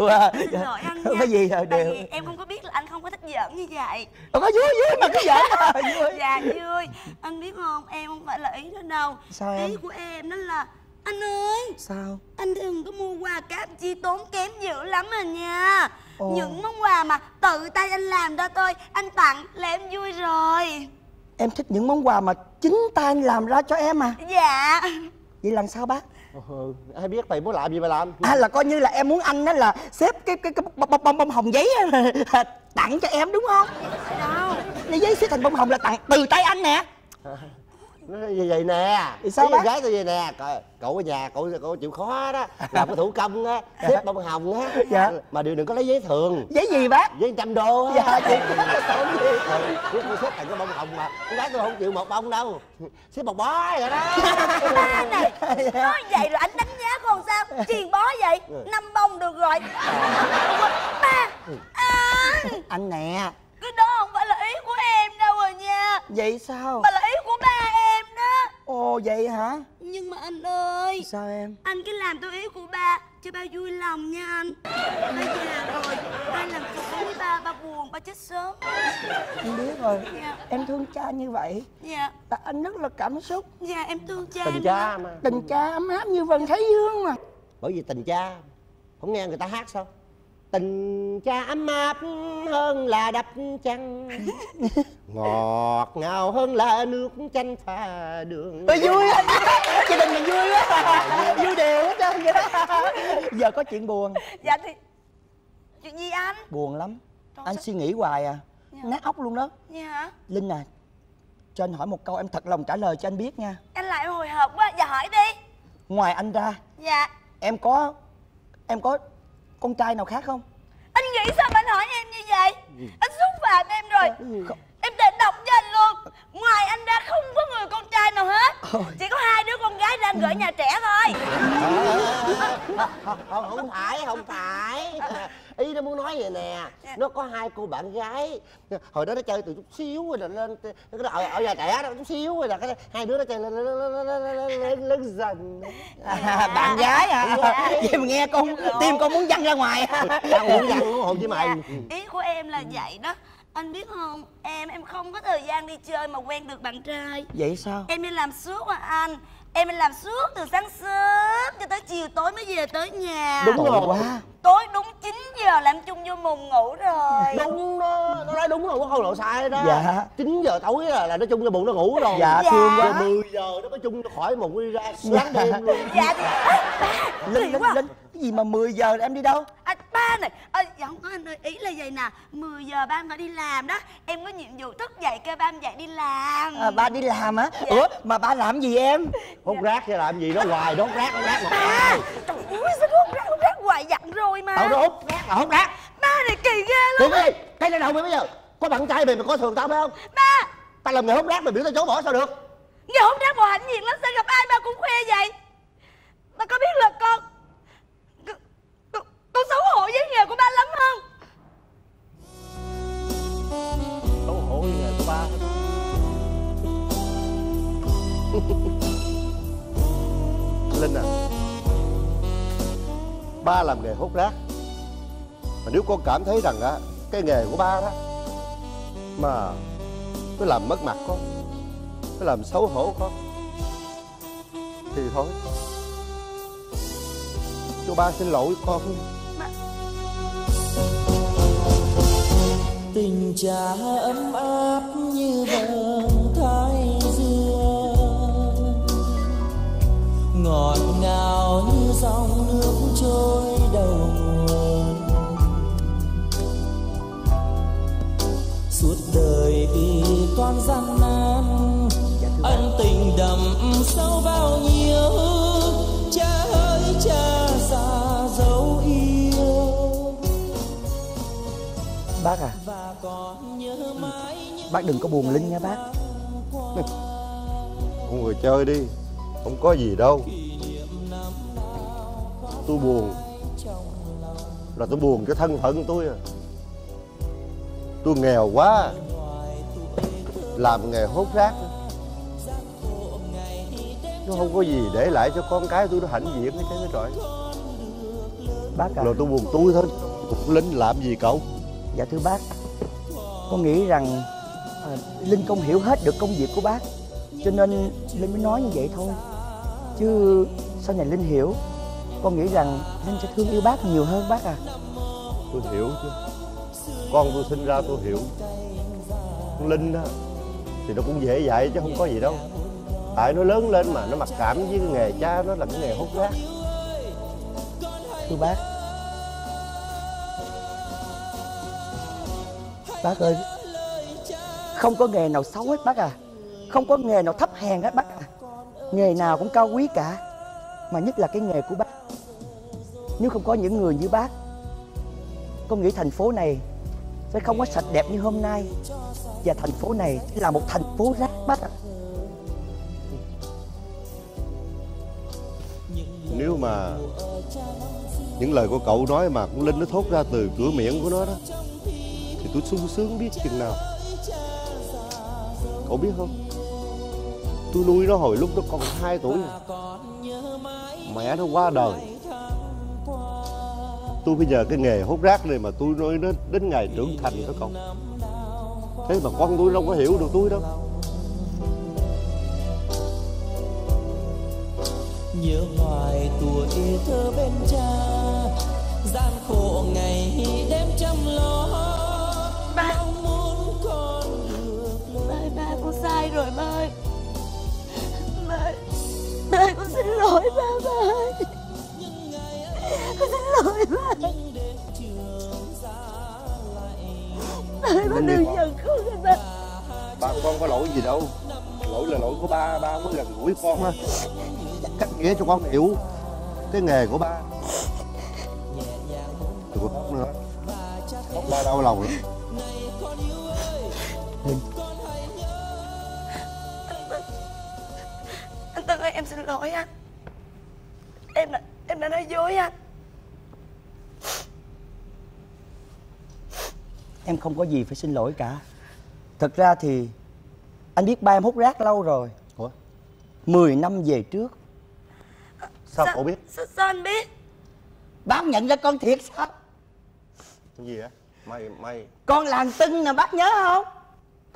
Xin lỗi anh nha. Cái gì rồi đều. Em không có biết là anh không có thích giỡn như vậy. Không có, vui vui mà cứ giỡn rồi, vui. Dạ vui. Anh biết không, em không phải là ý đó đâu. Sao em? Ý của em đó là anh ơi. Sao? Anh đừng có mua quà cáp chi tốn kém dữ lắm rồi nha. Ồ. Những món quà mà tự tay anh làm ra thôi, anh tặng là em vui rồi. Em thích những món quà mà chính tay anh làm ra cho em à? Dạ. Vậy làm sao bác? Ai biết thầy muốn làm gì mà làm? À, là coi như là em muốn anh đó là xếp cái cái, cái bông, bông bông hồng giấy tặng cho em đúng không? Đâu. Lấy giấy xếp thành bông hồng là tặng từ tay anh nè. À, nó như vậy nè. Thì sao bác? Gái tôi vậy nè. Cậu ở nhà cậu cậu chịu khó đó, làm cái thủ công á, xếp bông hồng á. Dạ. Mà đừng có lấy giấy thường. Giấy gì bác? Giấy trăm đô á. Dạ chị. Tôi xếp thành cái bông hồng mà con gái tôi không chịu một bông đâu, xếp một bó vậy đó. Anh này nói vậy rồi anh đánh giá còn sao? Triền bó vậy, năm bông được rồi. Ba anh, anh nè, cái đó không phải là ý của em đâu rồi nha. Vậy sao? Mà là ý của ba em đó. Ồ vậy hả? Nhưng mà anh ơi, sao em? Anh cứ làm theo ý của ba cho ba vui lòng nha anh. Ba già rồi, ba làm khổ với ba, ba buồn, ba chết sớm. Em biết rồi. Dạ. Em thương cha như vậy. Dạ. Và anh rất là cảm xúc. Dạ em thương cha. Tình cha mà. Tình cha ấm áp như vầng thái dương mà. Bởi vì tình cha, không nghe người ta hát sao? Tình cha ấm áp hơn là đập chanh, ngọt ngào hơn là nước chanh pha đường. Ê, vui anh, gia đình mình vui quá, vui đều hết trơn vậy đó. Giờ có chuyện buồn. Dạ thì chuyện gì anh? Buồn lắm. Trời, anh sao? Suy nghĩ hoài à. Dạ. Nát óc luôn đó. Dạ. Linh à, cho anh hỏi một câu em thật lòng trả lời cho anh biết nha. Anh lại hồi hộp quá. Dạ hỏi đi. Ngoài anh ra, dạ, em có em có con trai nào khác không? Anh nghĩ sao mà anh hỏi em như vậy? Anh xúc phạm em rồi. Không. Em định đọc cho anh luôn. Ngoài anh ra không có người con trai nào hết. Ôi. Chỉ có hai đứa con gái đang gửi nhà trẻ thôi. Không, không, không phải, không phải. Ý nó muốn nói vậy nè. Nó có hai cô bạn gái. Hồi đó nó chơi từ chút xíu rồi lên ở, ở nhà trẻ đó chút xíu rồi là cái hai đứa nó chơi lên lớn lớn dần. Bạn gái hả? Vậy mà nghe con tim con muốn văng ra ngoài. Con muốn văng luôn hồn với mày. Ý của em là vậy đó. Anh biết không, em em không có thời gian đi chơi mà quen được bạn trai. Vậy sao? Em đi làm suốt mà anh. Em đi làm suốt từ sáng sớm cho tới chiều tối mới về tới nhà. Đúng rồi. Quá. Tối đúng chín giờ là em chung vô mùng ngủ rồi. Đúng đó, nó nói đúng rồi, có không lộ sai đó. Dạ. chín giờ tối là, là nó chung vô mùng nó ngủ rồi. Dạ, dạ. Thương quá. mười giờ nó mới chung nó khỏi mùng đi ra sáng dạ. Đêm luôn. Dạ thì... Linh, Linh, Linh, cái gì mà mười giờ em đi đâu? À, ba này, à, dạ không có anh ơi, ý là vậy nè. Mười giờ ba em phải đi làm đó. Em có nhiệm vụ thức dậy kêu ba em dậy đi làm. À, ba đi làm hả? Dạ. Ủa, mà ba làm gì em? Hút dạ. Rác hay làm gì đó hoài, đó hút rác, hút rác. Ba, trời ơi, sao hút rác, hút rác hoài dặn rồi mà. Tao nó hút rác là hút rác. Ba này kỳ ghê luôn. Đi đi, cái lên đầu mày bây giờ. Có bạn trai mày mà có thường tao phải không? Ba, tao làm người hút rác mà biểu tao chối bỏ sao được? Người hút rác mà hạnh diện lắm, sao gặp ai ba cũng khoe vậy. Ba có biết là con Con xấu hổ với nghề của ba lắm không? Xấu hổ với nghề của ba. Linh à, ba làm nghề hút rác. Mà nếu con cảm thấy rằng á, cái nghề của ba đó mà nó làm mất mặt con, nó làm xấu hổ con, thì thôi, cho ba xin lỗi con. Tình cha ấm áp như vầng thái dương, ngọt ngào như dòng nước trôi đầu nguồn. Suốt đời vì con gian nan, ân tình đậm sâu bao nhiêu. Cha ơi cha xa dấu yêu. Bác à, bác đừng có buồn Linh nha bác. Con ngồi chơi đi, không có gì đâu. Tôi buồn là tôi buồn cái thân phận tôi à. Tôi nghèo quá, làm nghề hốt rác, nó không có gì để lại cho con cái tôi nó hãnh diện hết trơn trời. Bác à, rồi tôi buồn tôi thôi. Linh làm gì cậu? Dạ thưa bác, con nghĩ rằng à, Linh không hiểu hết được công việc của bác, cho nên Linh mới nói như vậy thôi. Chứ sau này Linh hiểu, con nghĩ rằng Linh sẽ thương yêu bác nhiều hơn bác à. Tôi hiểu chứ, con tôi sinh ra tôi hiểu. Con Linh đó thì nó cũng dễ dạy chứ không có gì đâu. tại nó lớn lên mà nó mặc cảm với nghề cha nó là cái nghề hút rác. Thưa bác, bác ơi, không có nghề nào xấu hết bác à, không có nghề nào thấp hèn hết bác à, nghề nào cũng cao quý cả, mà nhất là cái nghề của bác. Nếu không có những người như bác, con nghĩ thành phố này sẽ không có sạch đẹp như hôm nay, và thành phố này là một thành phố rác bác ạ. Nếu mà những lời của cậu nói mà con Linh nó thốt ra từ cửa miệng của nó đó thì tôi sung sướng biết chừng nào. Cậu biết không, tôi nuôi nó hồi lúc nó còn hai tuổi, mẹ nó qua đời. Tôi bây giờ cái nghề hốt rác này mà tôi nói đến, đến ngày trưởng thành đó cậu. Thế mà con tôi đâu có hiểu được tôi đâu. Nhớ hoài tuổi thơ bên cha, gian khổ ngày đêm chăm lo. Ba, ba ơi, ba con sai rồi ba ơi. Ba ơi, ba con xin lỗi ba, ba ơi. Con xin lỗi ba. Ba ơi, ba đừng giận con rồi ba. Ba con có lỗi gì đâu, lỗi là lỗi của ba, ba mới gần gũi con ha. Cách nghĩa cho con hiểu cái nghề của ba. Đừng có khóc nữa, khóc ba đau lòng lắm. Linh, anh Tân ơi, em xin lỗi anh. Em đã, em đã nói dối anh. Em không có gì phải xin lỗi cả. Thật ra thì anh biết ba em hút rác lâu rồi. Ủa? mười năm về trước. Sao, sao cậu biết? Sao, sao anh biết? Bác nhận ra con thiệt sao? Cái gì vậy? Mày, mày... Con là thằng Tưng nè, bác nhớ không?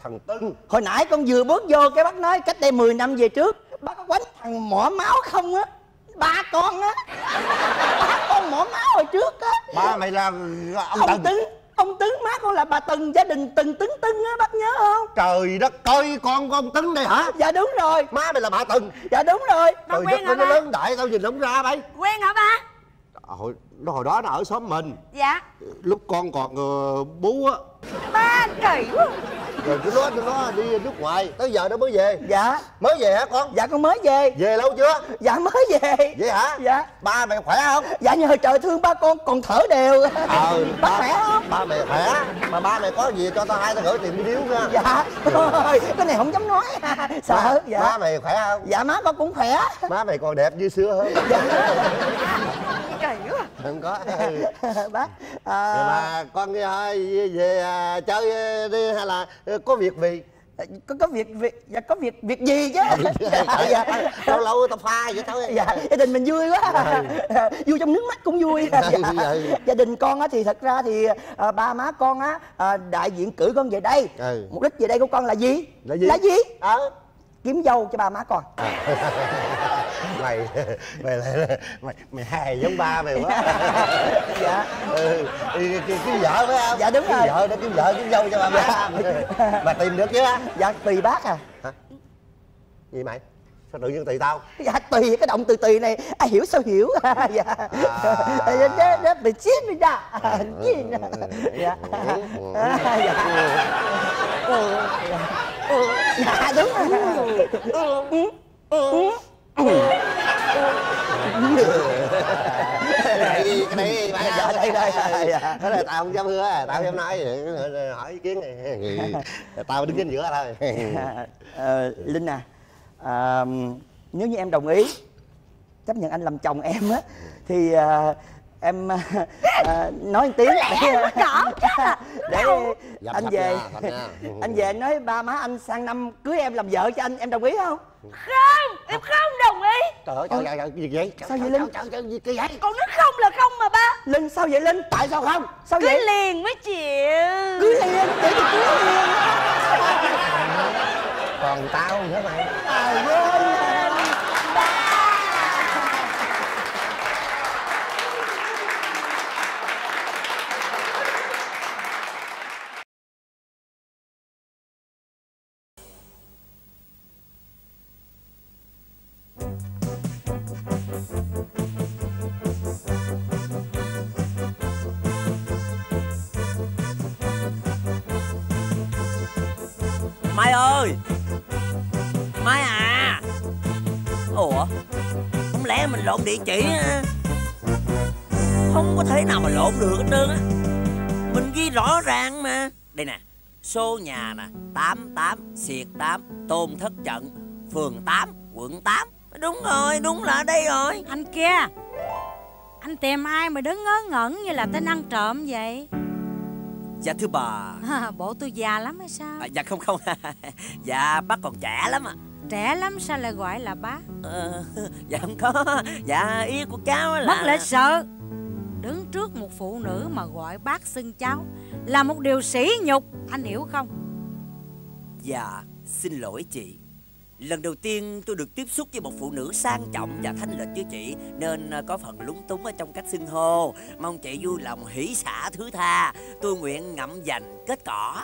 Thằng Tưng? Hồi nãy con vừa bước vô cái bác nói cách đây mười năm về trước bác có quánh thằng mỏ máu không á? Ba con á. Ba con mỏ máu hồi trước á. Ba mày là ông, ông Tưng. Tưng. Ông Tưng, má con là bà Tưng, gia đình Tưng Tưng Tưng á, bác nhớ không? Trời đất ơi, con của ông Tưng đây hả? Dạ đúng rồi. Má mày là bà Tưng? Dạ đúng rồi. Bà trời đất ơi, nó lớn đại tao nhìn nó ra bay. Quen hả ba? Hồi, hồi đó nó ở xóm mình. Dạ. Lúc con còn uh, bú á. Ba kỳ quá. Rồi cứ nói cho nó đi nước ngoài, tới giờ nó mới về. Dạ. Mới về hả con? Dạ con mới về. Về lâu chưa? Dạ mới về. Vậy hả? Dạ. Ba mày khỏe không? Dạ nhờ trời thương ba con còn thở đều. Ờ. Ba, ba khỏe không? Ba mày khỏe. Mà ba mày có gì cho tao hai tao gửi tiền đi điếu nha. Dạ. Thôi, cái này không dám nói. Sợ. Ba, dạ. Má mày khỏe không? Dạ má con cũng khỏe. Má mày còn đẹp như xưa hơn. Dạ. Không có. Bác à... mà con về, về chơi đi hay là có việc gì? Có có việc việc dạ có việc việc gì chứ. Dạ, dạ. Lâu lâu tao pha vậy thôi. Dạ gia đình mình vui quá. Dạ. Vui trong nước mắt cũng vui. Dạ. Dạ. Gia đình con á thì thật ra thì à, ba má con á à, đại diện cử con về đây. Ừ. Mục đích về đây của con là gì? Là gì? Là gì? À. Kiếm dâu cho ba má con. À. Mày, mày mày mày mày hài giống ba mày quá. Dạ. Ừ, kiếm vợ phải không? Dạ đúng rồi. Vợ để kiếm vợ kiếm dâu cho ba má. Dạ. Mà tìm được chứ? Dạ tùy bác à. Hả? Gì mày? Sao tự nhiên tùy tao? Dạ tùy, cái động từ tùy này ai hiểu sao hiểu. Dạ. Đó đó bị chết đi ra. Dạ. Dạ đúng rồi. Ừ. Đây, cái này bà dạ, đây đây dạ. Thế là tao không dám hứa, tao không dám nói vậy. Hỏi ý kiến này, tao đứng chính giữa thôi. À, Linh à, à, nếu như em đồng ý chấp nhận anh làm chồng em á, thì à, em à, nói một tiếng để, để anh về, anh về anh nói ba má anh sang năm cưới em làm vợ cho anh, em đồng ý không? Không, em không đồng ý. Trời ơi, trời ơi, gì vậy? Sao vậy Linh? Trời ơi, gì vậy? Con nói không là không mà ba. Linh, sao vậy Linh? Tại sao không? Sao vậy? Cưới liền mới chịu. Cưới liền, để thì cưới liền. Còn tao nữa mày. À, quên. ơi, Mai à. Ủa, không lẽ mình lộn địa chỉ á? Không có thể nào mà lộn được hết trơn á. Mình ghi rõ ràng mà. Đây nè, số nhà nè, tám tám xuyệt tám, Tôn Thất Trận, phường tám, quận tám. Đúng rồi, đúng là ở đây rồi. Anh kia, anh tìm ai mà đứng ngớ ngẩn như là tên ăn trộm vậy? Dạ thưa bà. À, bộ tôi già lắm hay sao? À, dạ không không. Dạ bác còn trẻ lắm ạ. À. Trẻ lắm sao lại gọi là bác? Ờ, dạ không có. Dạ ý của cháu là... Mất lịch sự. Đứng trước một phụ nữ mà gọi bác xưng cháu là một điều sỉ nhục. Anh hiểu không? Dạ xin lỗi chị. Lần đầu tiên tôi được tiếp xúc với một phụ nữ sang trọng và thanh lịch như chị, nên có phần lúng túng ở trong cách xưng hô. Mong chị vui lòng hỷ xả thứ tha. Tôi nguyện ngậm dành kết cỏ.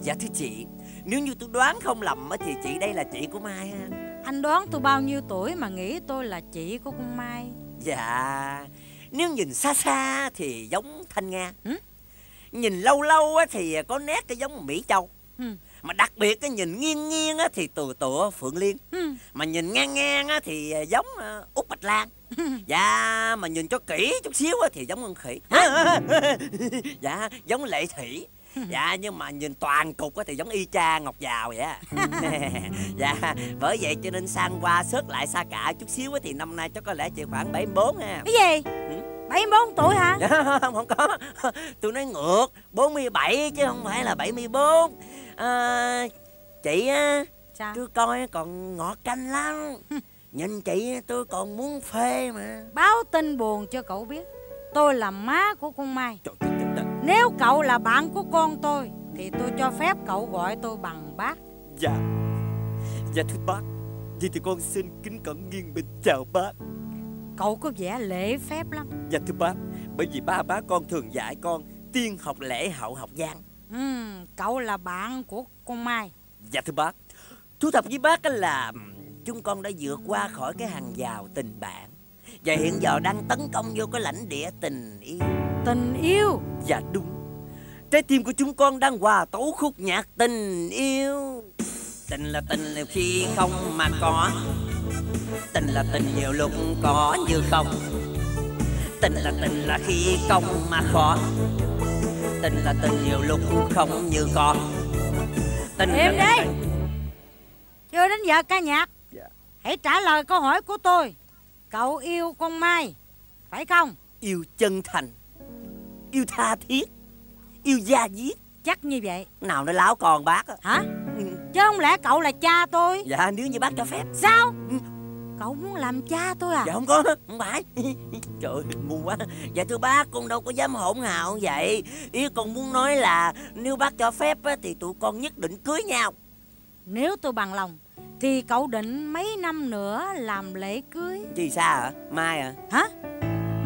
Dạ thưa chị, nếu như tôi đoán không lầm thì chị đây là chị của Mai ha? Anh đoán tôi bao nhiêu tuổi mà nghĩ tôi là chị của con Mai? Dạ, nếu nhìn xa xa thì giống Thanh Nga. Ừ? Nhìn lâu lâu thì có nét giống Mỹ Châu. Ừ. Mà đặc biệt cái nhìn nghiêng nghiêng thì tựa tựa Phượng Liên. Ừ. Mà nhìn ngang ngang thì giống Út Bạch Lan. Dạ, mà nhìn cho kỹ chút xíu thì giống con khỉ. À. Dạ, giống Lệ Thủy. Dạ, nhưng mà nhìn toàn cục thì giống y chang Ngọc Giàu vậy. Dạ, bởi vậy cho nên sang qua sớt lại xa cả chút xíu thì năm nay chắc có lẽ chị khoảng bảy mươi bốn ha. Cái gì? Ừ? bảy mươi bốn tuổi hả? Dạ, không, không có. Tôi nói ngược, bốn mươi bảy chứ không phải là bảy mươi bốn. À, chị á, tôi coi còn ngọt canh lắm. Nhìn chị tôi còn muốn phê mà. Báo tin buồn cho cậu biết, tôi là má của con Mai. Trời, trời, trời. Nếu cậu là bạn của con tôi thì tôi cho phép cậu gọi tôi bằng bác. Dạ, dạ thưa bác, vậy thì con xin kính cẩn nghiêng mình chào bác. Cậu có vẻ lễ phép lắm. Dạ thưa bác, bởi vì ba bá con thường dạy con tiên học lễ hậu học văn. Ừ, cậu là bạn của con Mai. Dạ thưa bác, thú thật với bác là chúng con đã vượt qua khỏi cái hàng rào tình bạn và hiện giờ đang tấn công vô cái lãnh địa tình yêu. Tình yêu? Dạ đúng. Trái tim của chúng con đang hòa tấu khúc nhạc tình yêu. Tình là tình là khi không mà có, tình là tình nhiều lúc có như không. Tình là tình là khi không mà khó, tình là tình nhiều lúc không như có. Tình em là... đi. Chưa đến giờ ca nhạc. Yeah. Hãy trả lời câu hỏi của tôi. Cậu yêu con Mai phải không? Yêu chân thành, yêu tha thiết, yêu da diết. Chắc như vậy. Nào nó láo còn bác. Hả? Ừ. Chứ không lẽ cậu là cha tôi? Dạ nếu như bác cho phép. Sao? Ừ. Cậu muốn làm cha tôi à? Dạ không có, không phải. Trời ơi, ngu quá. Dạ thưa bác, con đâu có dám hỗn hào vậy. Ý con muốn nói là nếu bác cho phép thì tụi con nhất định cưới nhau. Nếu tôi bằng lòng thì cậu định mấy năm nữa làm lễ cưới? Thì sao hả? Mai à? Hả?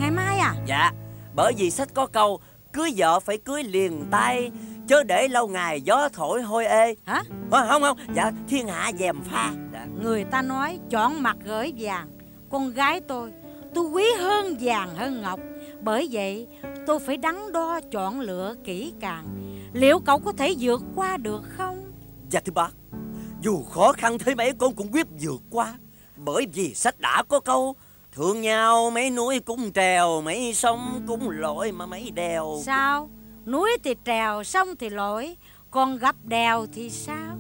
Ngày mai à? Dạ, bởi vì sách có câu cưới vợ phải cưới liền tay, chớ để lâu ngày gió thổi hôi ê. Hả? À, không không, dạ thiên hạ dèm pha. Dạ. Người ta nói chọn mặt gửi vàng. Con gái tôi, tôi quý hơn vàng hơn ngọc. Bởi vậy tôi phải đắn đo chọn lựa kỹ càng. Liệu cậu có thể vượt qua được không? Dạ thưa bác, dù khó khăn thế mấy con cũng quyết vượt qua. Bởi vì sách đã có câu thương nhau mấy núi cũng trèo, mấy sông cũng lội mà mấy đèo. Sao? Núi thì trèo, sông thì lội, còn gặp đèo thì sao?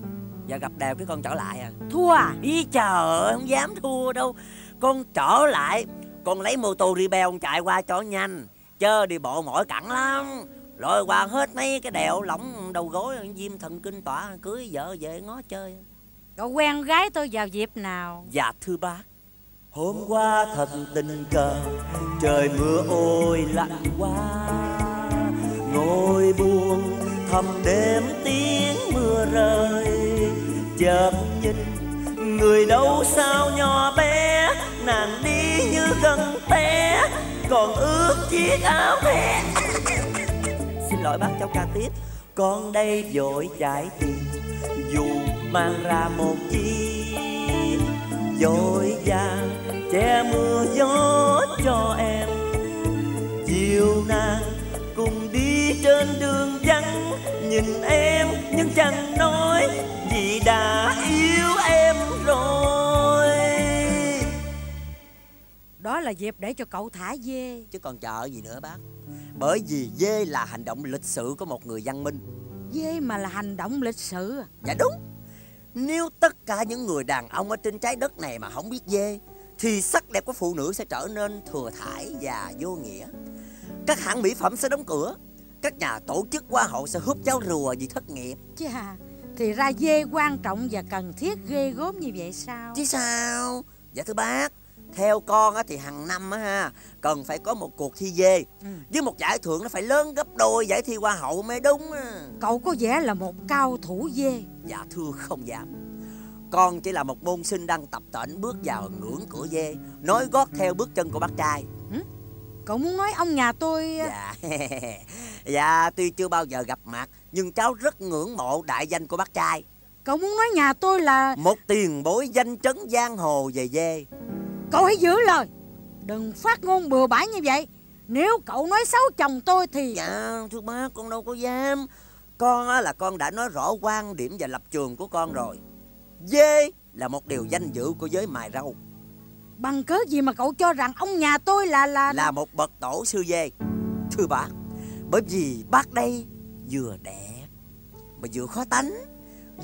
Dạ gặp đèo cái con trở lại à? Thua à? Ý trời, không dám thua đâu. Con trở lại, con lấy mô tô đi bèo, con chạy qua cho nhanh. Chớ đi bộ mỏi cẳng lắm. Lội qua hết mấy cái đèo lỏng đầu gối, viêm thần kinh tỏa, cưới vợ về ngó chơi. Cậu quen gái tôi vào dịp nào? Dạ thưa bác, hôm qua thật tình cờ, trời mưa ôi lạnh quá. Ngồi buồn thầm đêm tiếng mưa rơi, chợt nhìn người đâu sao nhỏ bé, nàng đi như gần té, còn ướt chiếc áo bé. Xin lỗi bác, cháu ca tiếp. Con đây vội chạy tìm, dù mang ra một chi dội vàng che mưa gió cho em. Chiều nàng cùng đi trên đường vắng, nhìn em nhưng chẳng nói gì chị đã yêu em rồi. Đó là dịp để cho cậu thả dê, chứ còn chờ gì nữa bác. Bởi vì dê là hành động lịch sự của một người văn minh. Dê mà là hành động lịch sự? Dạ đúng. Nếu tất cả những người đàn ông ở trên trái đất này mà không biết dê thì sắc đẹp của phụ nữ sẽ trở nên thừa thãi và vô nghĩa. Các hãng mỹ phẩm sẽ đóng cửa, các nhà tổ chức hoa hậu sẽ húp cháo rùa vì thất nghiệp. Chà, thì ra dê quan trọng và cần thiết ghê gớm như vậy sao? Chứ sao? Dạ thưa bác, theo con thì hàng năm ha cần phải có một cuộc thi dê, ừ. với một giải thưởng nó phải lớn gấp đôi giải thi hoa hậu mới đúng. Cậu có vẻ là một cao thủ dê. Dạ thưa không dám, con chỉ là một môn sinh đang tập tễnh bước vào ngưỡng cửa dê, nói gót theo bước chân của bác trai. ừ? Cậu muốn nói ông nhà tôi? Dạ, dạ tuy chưa bao giờ gặp mặt nhưng cháu rất ngưỡng mộ đại danh của bác trai. Cậu muốn nói nhà tôi là một tiền bối danh chấn giang hồ về dê. Cậu hãy giữ lời, đừng phát ngôn bừa bãi như vậy. Nếu cậu nói xấu chồng tôi thì... Dạ thưa bác, con đâu có dám. Con á, là con đã nói rõ quan điểm và lập trường của con rồi. Dê là một điều danh dự của giới mài râu. Bằng cớ gì mà cậu cho rằng ông nhà tôi là là là một bậc tổ sư dê? Thưa bác, bởi vì bác đây vừa đẹp mà vừa khó tánh,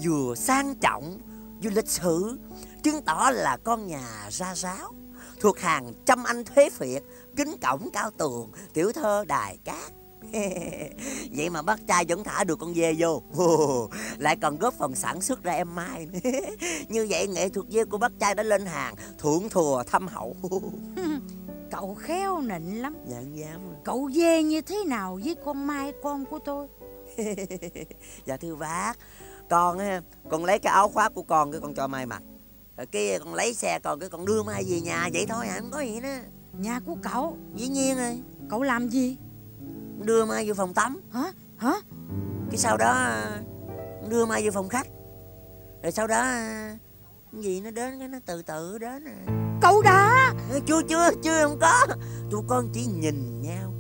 vừa sang trọng, vừa lịch sự, chứng tỏ là con nhà ra ráo, thuộc hàng trăm anh thuế phiệt, kính cổng cao tường, tiểu thơ đài cát. Vậy mà bác trai vẫn thả được con dê vô, lại còn góp phần sản xuất ra em mai. Như vậy nghệ thuật dê của bác trai đã lên hàng, thượng thừa thâm hậu. Cậu khéo nịnh lắm. Dạ dám. Cậu dê như thế nào với con Mai con của tôi? Dạ thưa bác, con con lấy cái áo khoác của con cái con cho Mai mặc, rồi kia con lấy xe con cái con đưa Mai về nhà, vậy thôi à, không có gì nữa. Nhà của cậu? Dĩ nhiên rồi. Cậu làm gì? Đưa Mai vô phòng tắm. Hả? Hả? Cái sau đó đưa Mai vô phòng khách, rồi sau đó cái gì nó đến cái nó từ từ đến. Cậu đã? Chưa chưa chưa không có. Tụi con chỉ nhìn nhau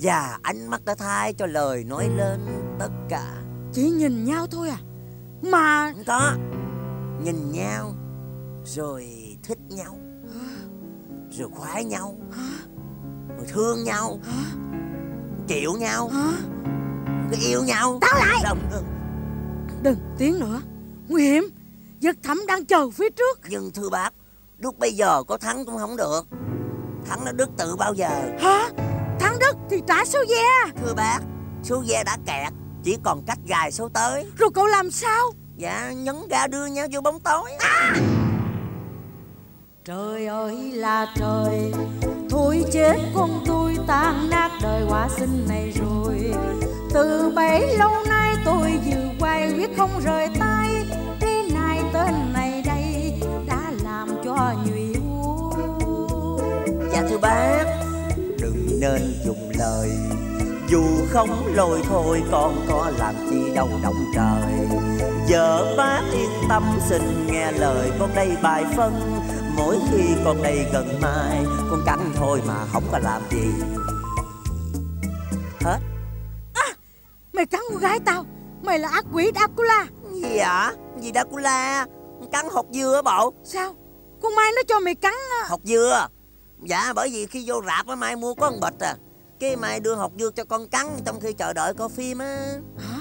và ánh mắt đã thay cho lời nói lên tất cả. Chỉ nhìn nhau thôi à? Mà không có. Nhìn nhau rồi thích nhau, rồi khoái nhau, rồi thương nhau, chịu nhau, rồi yêu nhau. Tao lại đồng... Đừng tiếng nữa, nguy hiểm, giật thẩm đang chờ phía trước. Nhưng thưa bác, lúc bây giờ có thắng cũng không được. Thắng nó đứt từ bao giờ. Hả? Thắng đứt thì trả số ve. Thưa bác, số ve đã kẹt, chỉ còn cách gài số tới. Rồi cậu làm sao? Dạ nhấn ga đưa nhau vô bóng tối. À! Trời ơi là trời, thôi chết con tôi tan nát đời quả sinh này rồi. Từ bấy lâu nay tôi vừa quay quyết không rời tay. Thế nay tên này đây đã làm cho nhụy u. Dạ thưa bác, đừng nên dùng lời, dù không lôi thôi con có làm chi đâu động trời. Vợ bác yên tâm xin nghe lời con đây bài phân. Mỗi khi con đây gần Mai, con cắn thôi mà không có làm gì hết. À, mày cắn con gái tao, mày là ác quỷ Dracula. Gì ạ? Gì Dracula? Cắn hột dưa bộ. Sao? Con Mai nó cho mày cắn hột dưa? Dạ bởi vì khi vô rạp á, Mai mua có con bịch à, cái Mai đưa hột dưa cho con cắn trong khi chờ đợi coi phim á. Hả?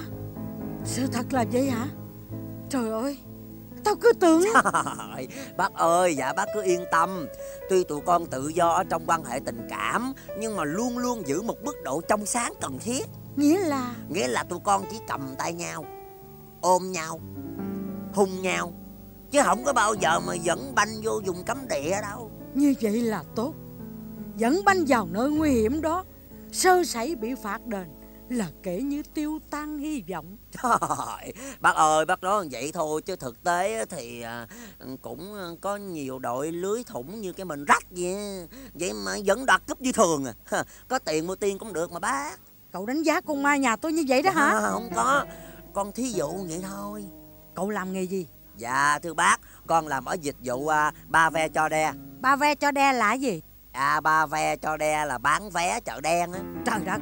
Sự thật là vậy hả? Trời ơi, tao cứ tưởng. Trời, bác ơi, dạ bác cứ yên tâm. Tuy tụi con tự do ở trong quan hệ tình cảm, nhưng mà luôn luôn giữ một mức độ trong sáng cần thiết. Nghĩa là? Nghĩa là tụi con chỉ cầm tay nhau, ôm nhau, hung nhau, chứ không có bao giờ mà dẫn banh vô vùng cấm địa đâu. Như vậy là tốt. Dẫn banh vào nơi nguy hiểm đó, sơ sẩy bị phạt đền là kể như tiêu tan hy vọng. Trời, bác ơi, bác nói vậy thôi chứ thực tế thì cũng có nhiều đội lưới thủng như cái mình rách vậy. Vậy mà vẫn đoạt cúp như thường à. Có tiền mua tiền cũng được mà bác. Cậu đánh giá con Mai nhà tôi như vậy đó hả? À, không có, con thí dụ vậy thôi. Cậu làm nghề gì? Dạ thưa bác, con làm ở dịch vụ uh, ba ve cho đe. Ba ve cho đe là gì? À, ba ve cho đe là bán vé chợ đen á. Trời đất,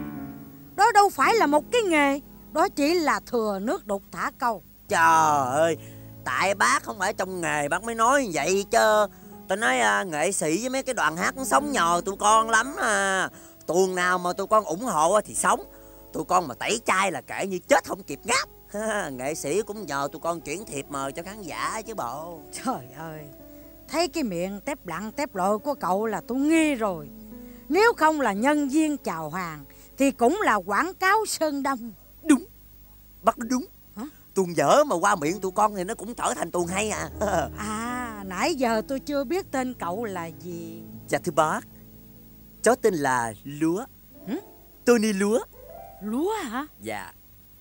đó đâu phải là một cái nghề, đó chỉ là thừa nước đục thả câu. Trời ơi, tại bác không phải trong nghề bác mới nói vậy chứ. Tôi nói à, nghệ sĩ với mấy cái đoàn hát nó sống nhờ tụi con lắm à. Tuần nào mà tụi con ủng hộ thì sống, tụi con mà tẩy chay là kể như chết không kịp ngáp. Nghệ sĩ cũng nhờ tụi con chuyển thiệp mời cho khán giả chứ bộ. Trời ơi, thấy cái miệng tép lặng tép lội của cậu là tôi nghi rồi. Nếu không là nhân viên chào hàng thì cũng là quảng cáo Sơn Đông. Đúng, bắt đúng. Hả? Tuần dở mà qua miệng tụi con thì nó cũng trở thành tuần hay à. À, nãy giờ tôi chưa biết tên cậu là gì. Dạ thưa bác, cháu tên là Lúa. Hử? Tony Lúa. Lúa hả? Dạ.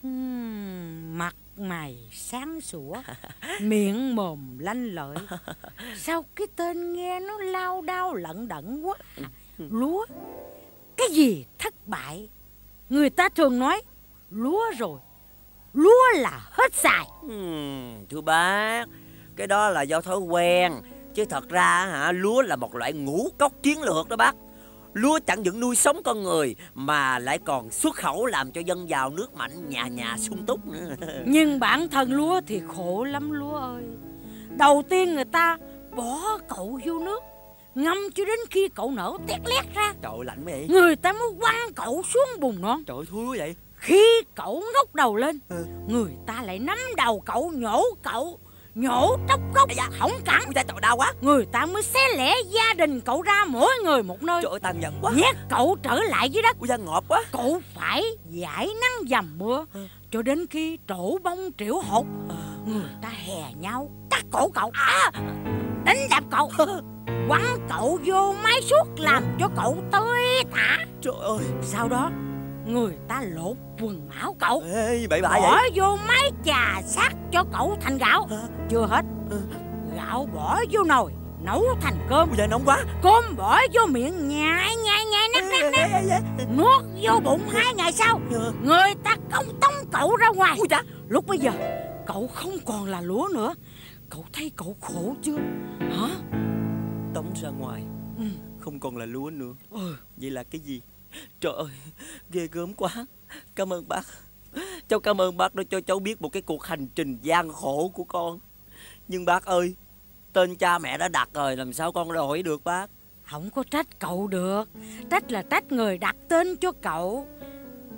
Hmm, mặt mày sáng sủa, miệng mồm lanh lợi. Sao cái tên nghe nó lao đao lận đận quá. Lúa, cái gì thất bại? Người ta thường nói lúa rồi, lúa là hết xài. uhm, Thưa bác, cái đó là do thói quen. Chứ thật ra hả, lúa là một loại ngũ cốc chiến lược đó bác. Lúa chẳng những nuôi sống con người mà lại còn xuất khẩu làm cho dân giàu nước mạnh, nhà nhà sung túc nữa. Nhưng bản thân lúa thì khổ lắm lúa ơi. Đầu tiên người ta bỏ cậu vô nước, ngâm cho đến khi cậu nở tét lét ra. Trời lạnh vậy. Người ta mới quăng cậu xuống bùn non. Trời thúi vậy. Khi cậu ngóc đầu lên, ừ. người ta lại nắm đầu cậu, nhổ cậu, nhổ tóc gốc, dạ, hỏng cẳng. Ôi, trời đau quá. Người ta mới xé lẻ gia đình cậu ra, mỗi người một nơi. Trời ơi, tàn nhẫn quá. Nhét cậu trở lại dưới đất. Ôi, da ngọt quá. Cậu phải giải nắng dầm mưa, ừ. cho đến khi trổ bông triệu hột, người ta hè nhau cắt cổ cậu, à, đánh đạp cậu, quăng cậu vô máy suốt làm cho cậu tơi tả. Trời ơi. Sau đó người ta lột quần áo cậu, ê, bậy bạ, bỏ vậy? Vô máy chà xác cho cậu thành gạo. Hả? Chưa hết, gạo bỏ vô nồi nấu thành cơm. Ôi, nóng quá. Cơm bỏ vô miệng nhai nhai nhai nát nát nát, nuốt vô bụng. Hai ngày sau người ta cong tông cậu ra ngoài. Ôi, dạ. Lúc bây giờ cậu không còn là lúa nữa. Cậu thấy cậu khổ chưa? Hả? Tống ra ngoài, ừ. không còn là lúa nữa, ừ. vậy là cái gì? Trời ơi, ghê gớm quá. Cảm ơn bác. Cháu cảm ơn bác đã cho cháu biết một cái cuộc hành trình gian khổ của con. Nhưng bác ơi, tên cha mẹ đã đặt rồi, làm sao con đổi được bác? Không có trách cậu được. Trách là trách người đặt tên cho cậu.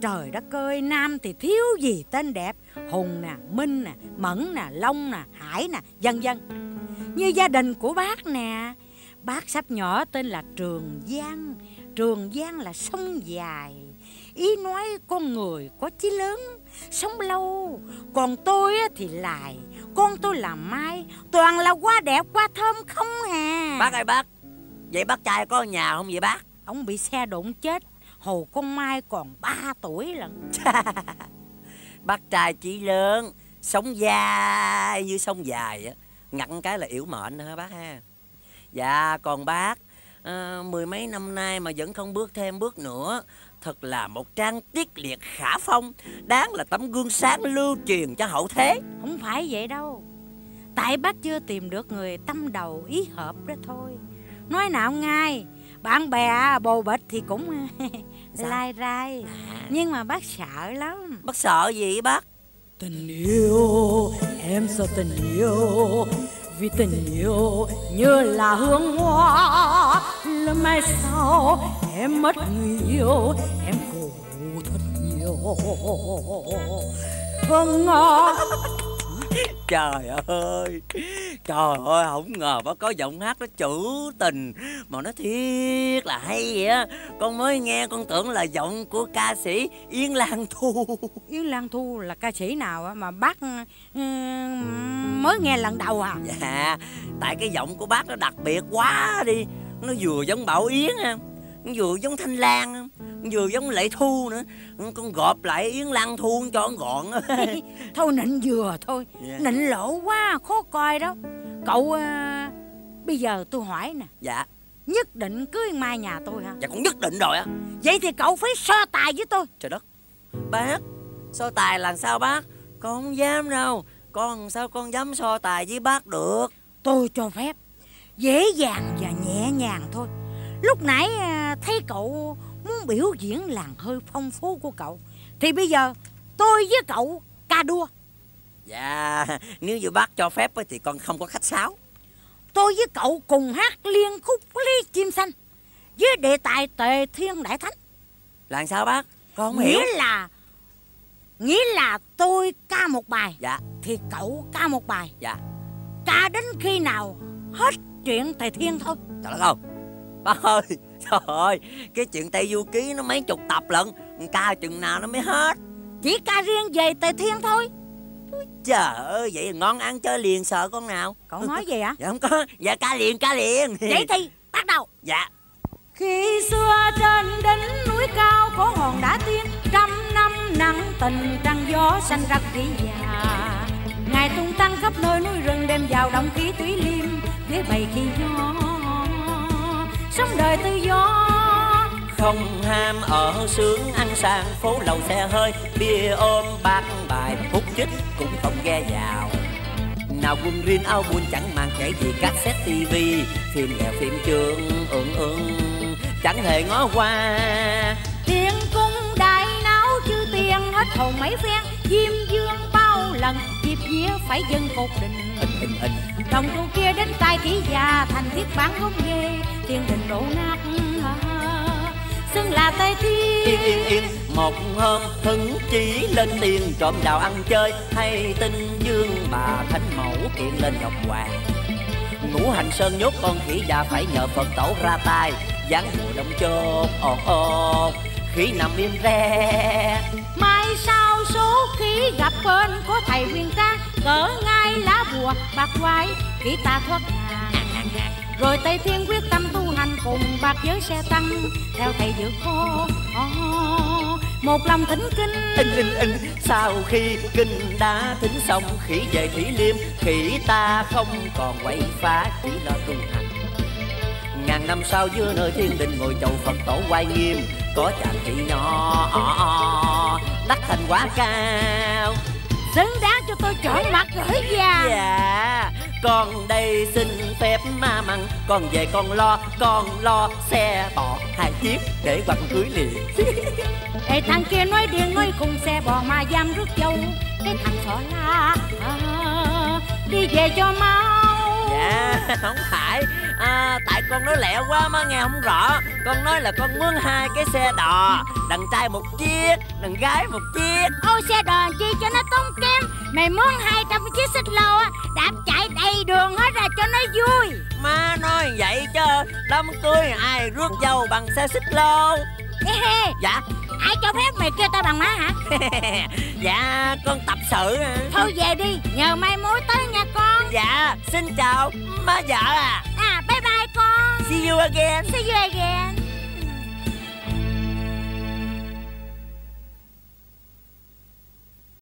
Trời đất ơi, nam thì thiếu gì tên đẹp. Hùng nè, Minh nè, Mẫn nè, Long nè, Hải nè, vân vân. Như gia đình của bác nè, bác sắp nhỏ tên là Trường Giang. Trường Giang là sông dài, ý nói con người có chí lớn, sống lâu. Còn tôi thì lại, con tôi là Mai, toàn là hoa đẹp, hoa thơm không hà. Bác ơi bác, vậy bác trai có nhà không vậy bác? Ông bị xe đụng chết, hồi con Mai còn ba tuổi lận. Bác trai chí lớn, sống dài như sông dài, ngặn cái là yểu mệnh hả bác ha? Dạ, còn bác, à, mười mấy năm nay mà vẫn không bước thêm bước nữa. Thật là một trang tiết liệt khả phong, đáng là tấm gương sáng lưu truyền cho hậu thế. Không phải vậy đâu. Tại bác chưa tìm được người tâm đầu ý hợp đó thôi. Nói nào ngay, bạn bè bồ bịch thì cũng lai rai, à. Nhưng mà bác sợ lắm. Bác sợ gì bác? Tình yêu, em sợ tình yêu, vì tình yêu như là hương hoa. Là mai sau em mất người yêu, em khổ thật nhiều. Vâng ngờ. Trời ơi, trời ơi, không ngờ bác có giọng hát nó trữ tình mà nó thiết là hay vậy á. Con mới nghe con tưởng là giọng của ca sĩ Yến Lan Thu. Yến Lan Thu là ca sĩ nào mà bác mới nghe lần đầu à? Dạ, tại cái giọng của bác nó đặc biệt quá đi. Nó vừa giống Bảo Yến, nó vừa giống Thanh Lan, vừa giống Lệ Thu nữa. Con gộp lại Yến Lan Thu cho con gọn. Thôi nịnh vừa thôi, yeah. nịnh lỗ quá khó coi đó. Cậu à, bây giờ tôi hỏi nè. Dạ. Nhất định cưới Mai nhà tôi hả? Dạ cũng nhất định rồi á. Vậy thì cậu phải so tài với tôi. Trời đất, bác so tài làm sao bác? Con không dám đâu. Con sao con dám so tài với bác được? Tôi cho phép dễ dàng và nhẹ nhàng thôi. Lúc nãy thấy cậu muốn biểu diễn làng hơi phong phú của cậu, thì bây giờ tôi với cậu ca đua. Dạ, nếu như bác cho phép thì con không có khách sáo. Tôi với cậu cùng hát liên khúc Ly Chim Xanh với đề tài Tề Thiên Đại Thánh. Là sao bác? Con không hiểu. Nghĩa là Nghĩa là tôi ca một bài. Dạ. Thì cậu ca một bài. Dạ. Ca đến khi nào hết chuyện Tề Thiên thôi. Trời đất ơi, bác ơi, trời ơi, cái chuyện Tây Du Ký nó mấy chục tập lận, ca chừng nào nó mới hết. Chỉ ca riêng về Tề Thiên thôi. Trời ơi, vậy ngon ăn chơi liền sợ con nào. Cậu nói gì hả? Dạ không có, dạ ca liền, ca liền. Vậy thì bắt đầu. Dạ. Khi xưa trên đỉnh núi cao có hòn đá tiên, trăm năm nặng tình trăng gió xanh rắc rỉ già. Ngài tung tăng khắp nơi núi rừng đem vào động khí túy liêm, để bày khi gió sống đời tự do. Không ham ở sướng ăn sang phố lầu xe hơi, bia ôm bát bài hút chích cũng không ghe vào. Nào quân riêng ao buôn chẳng màng kể gì cassette tivi, phim nghèo phim trường ưỡng ưỡng chẳng hề ngó qua. Tiên cung đại náo chư tiên hết hồn mấy phen, diêm dương bao lần dịp vía phải dân cột đình. Đồng tu kia đến tay kỹ già thành thiết bản không ghê, tiên đình đổ nát xưng là Tây Thiên. Yên yên yên, một hôm hứng chí lên tiền trộm đào ăn chơi, hay tin dương bà thánh mẫu kiện lên Ngọc Hoàng. Ngũ hành sơn nhốt con khỉ già phải nhờ Phật tổ ra tay, giáng mùa đông chốt ồn ồn khỉ nằm im re. Mai sau số khỉ gặp bên có thầy Nguyên Trang, cỡ ngay lá bùa bạc quái khỉ ta thoát nạn. Rồi Tây Thiên quyết tâm tu hành cùng bạc giới xe tăng, theo thầy Dược Hồ một lòng thỉnh kinh. In, in, in. Sau khi kinh đã thỉnh xong khỉ về Thủy Liêm, khỉ ta không còn quậy phá chỉ lo tu hành. Ngàn năm sau giữa nơi thiên đình ngồi chầu Phật tổ oai nghiêm, có chàng khỉ nhỏ đắc thành quả cao, xứng đáng cho tôi trở mặt gửi già. Dạ, con đây xin phép ma mặn, con về con lo, con lo xe bò hai chiếc để quăng cưới liền. Ê thằng kia nói điên nói cùng xe bò mà giam rước dâu, cái thằng xỏ la à, đi về cho mau. Dạ, không phải à, tại con nói lẹ quá má nghe không rõ. Con nói là con muốn hai cái xe đò, đàn trai một chiếc, đàn gái một chiếc. Ô xe đò chi cho nó tốn kém, mày muốn hai trăm chiếc xích lô á, đạp chạy đầy đường hết ra cho nó vui. Má nói vậy chứ đám cưới ai rước dâu bằng xe xích lô. Dạ. Ai cho phép mày kêu tao bằng má hả? Dạ con tập sự. Thôi về đi, nhờ mai mối tới nha con. Dạ, xin chào má vợ à. À bye bye con. See you again. See you again.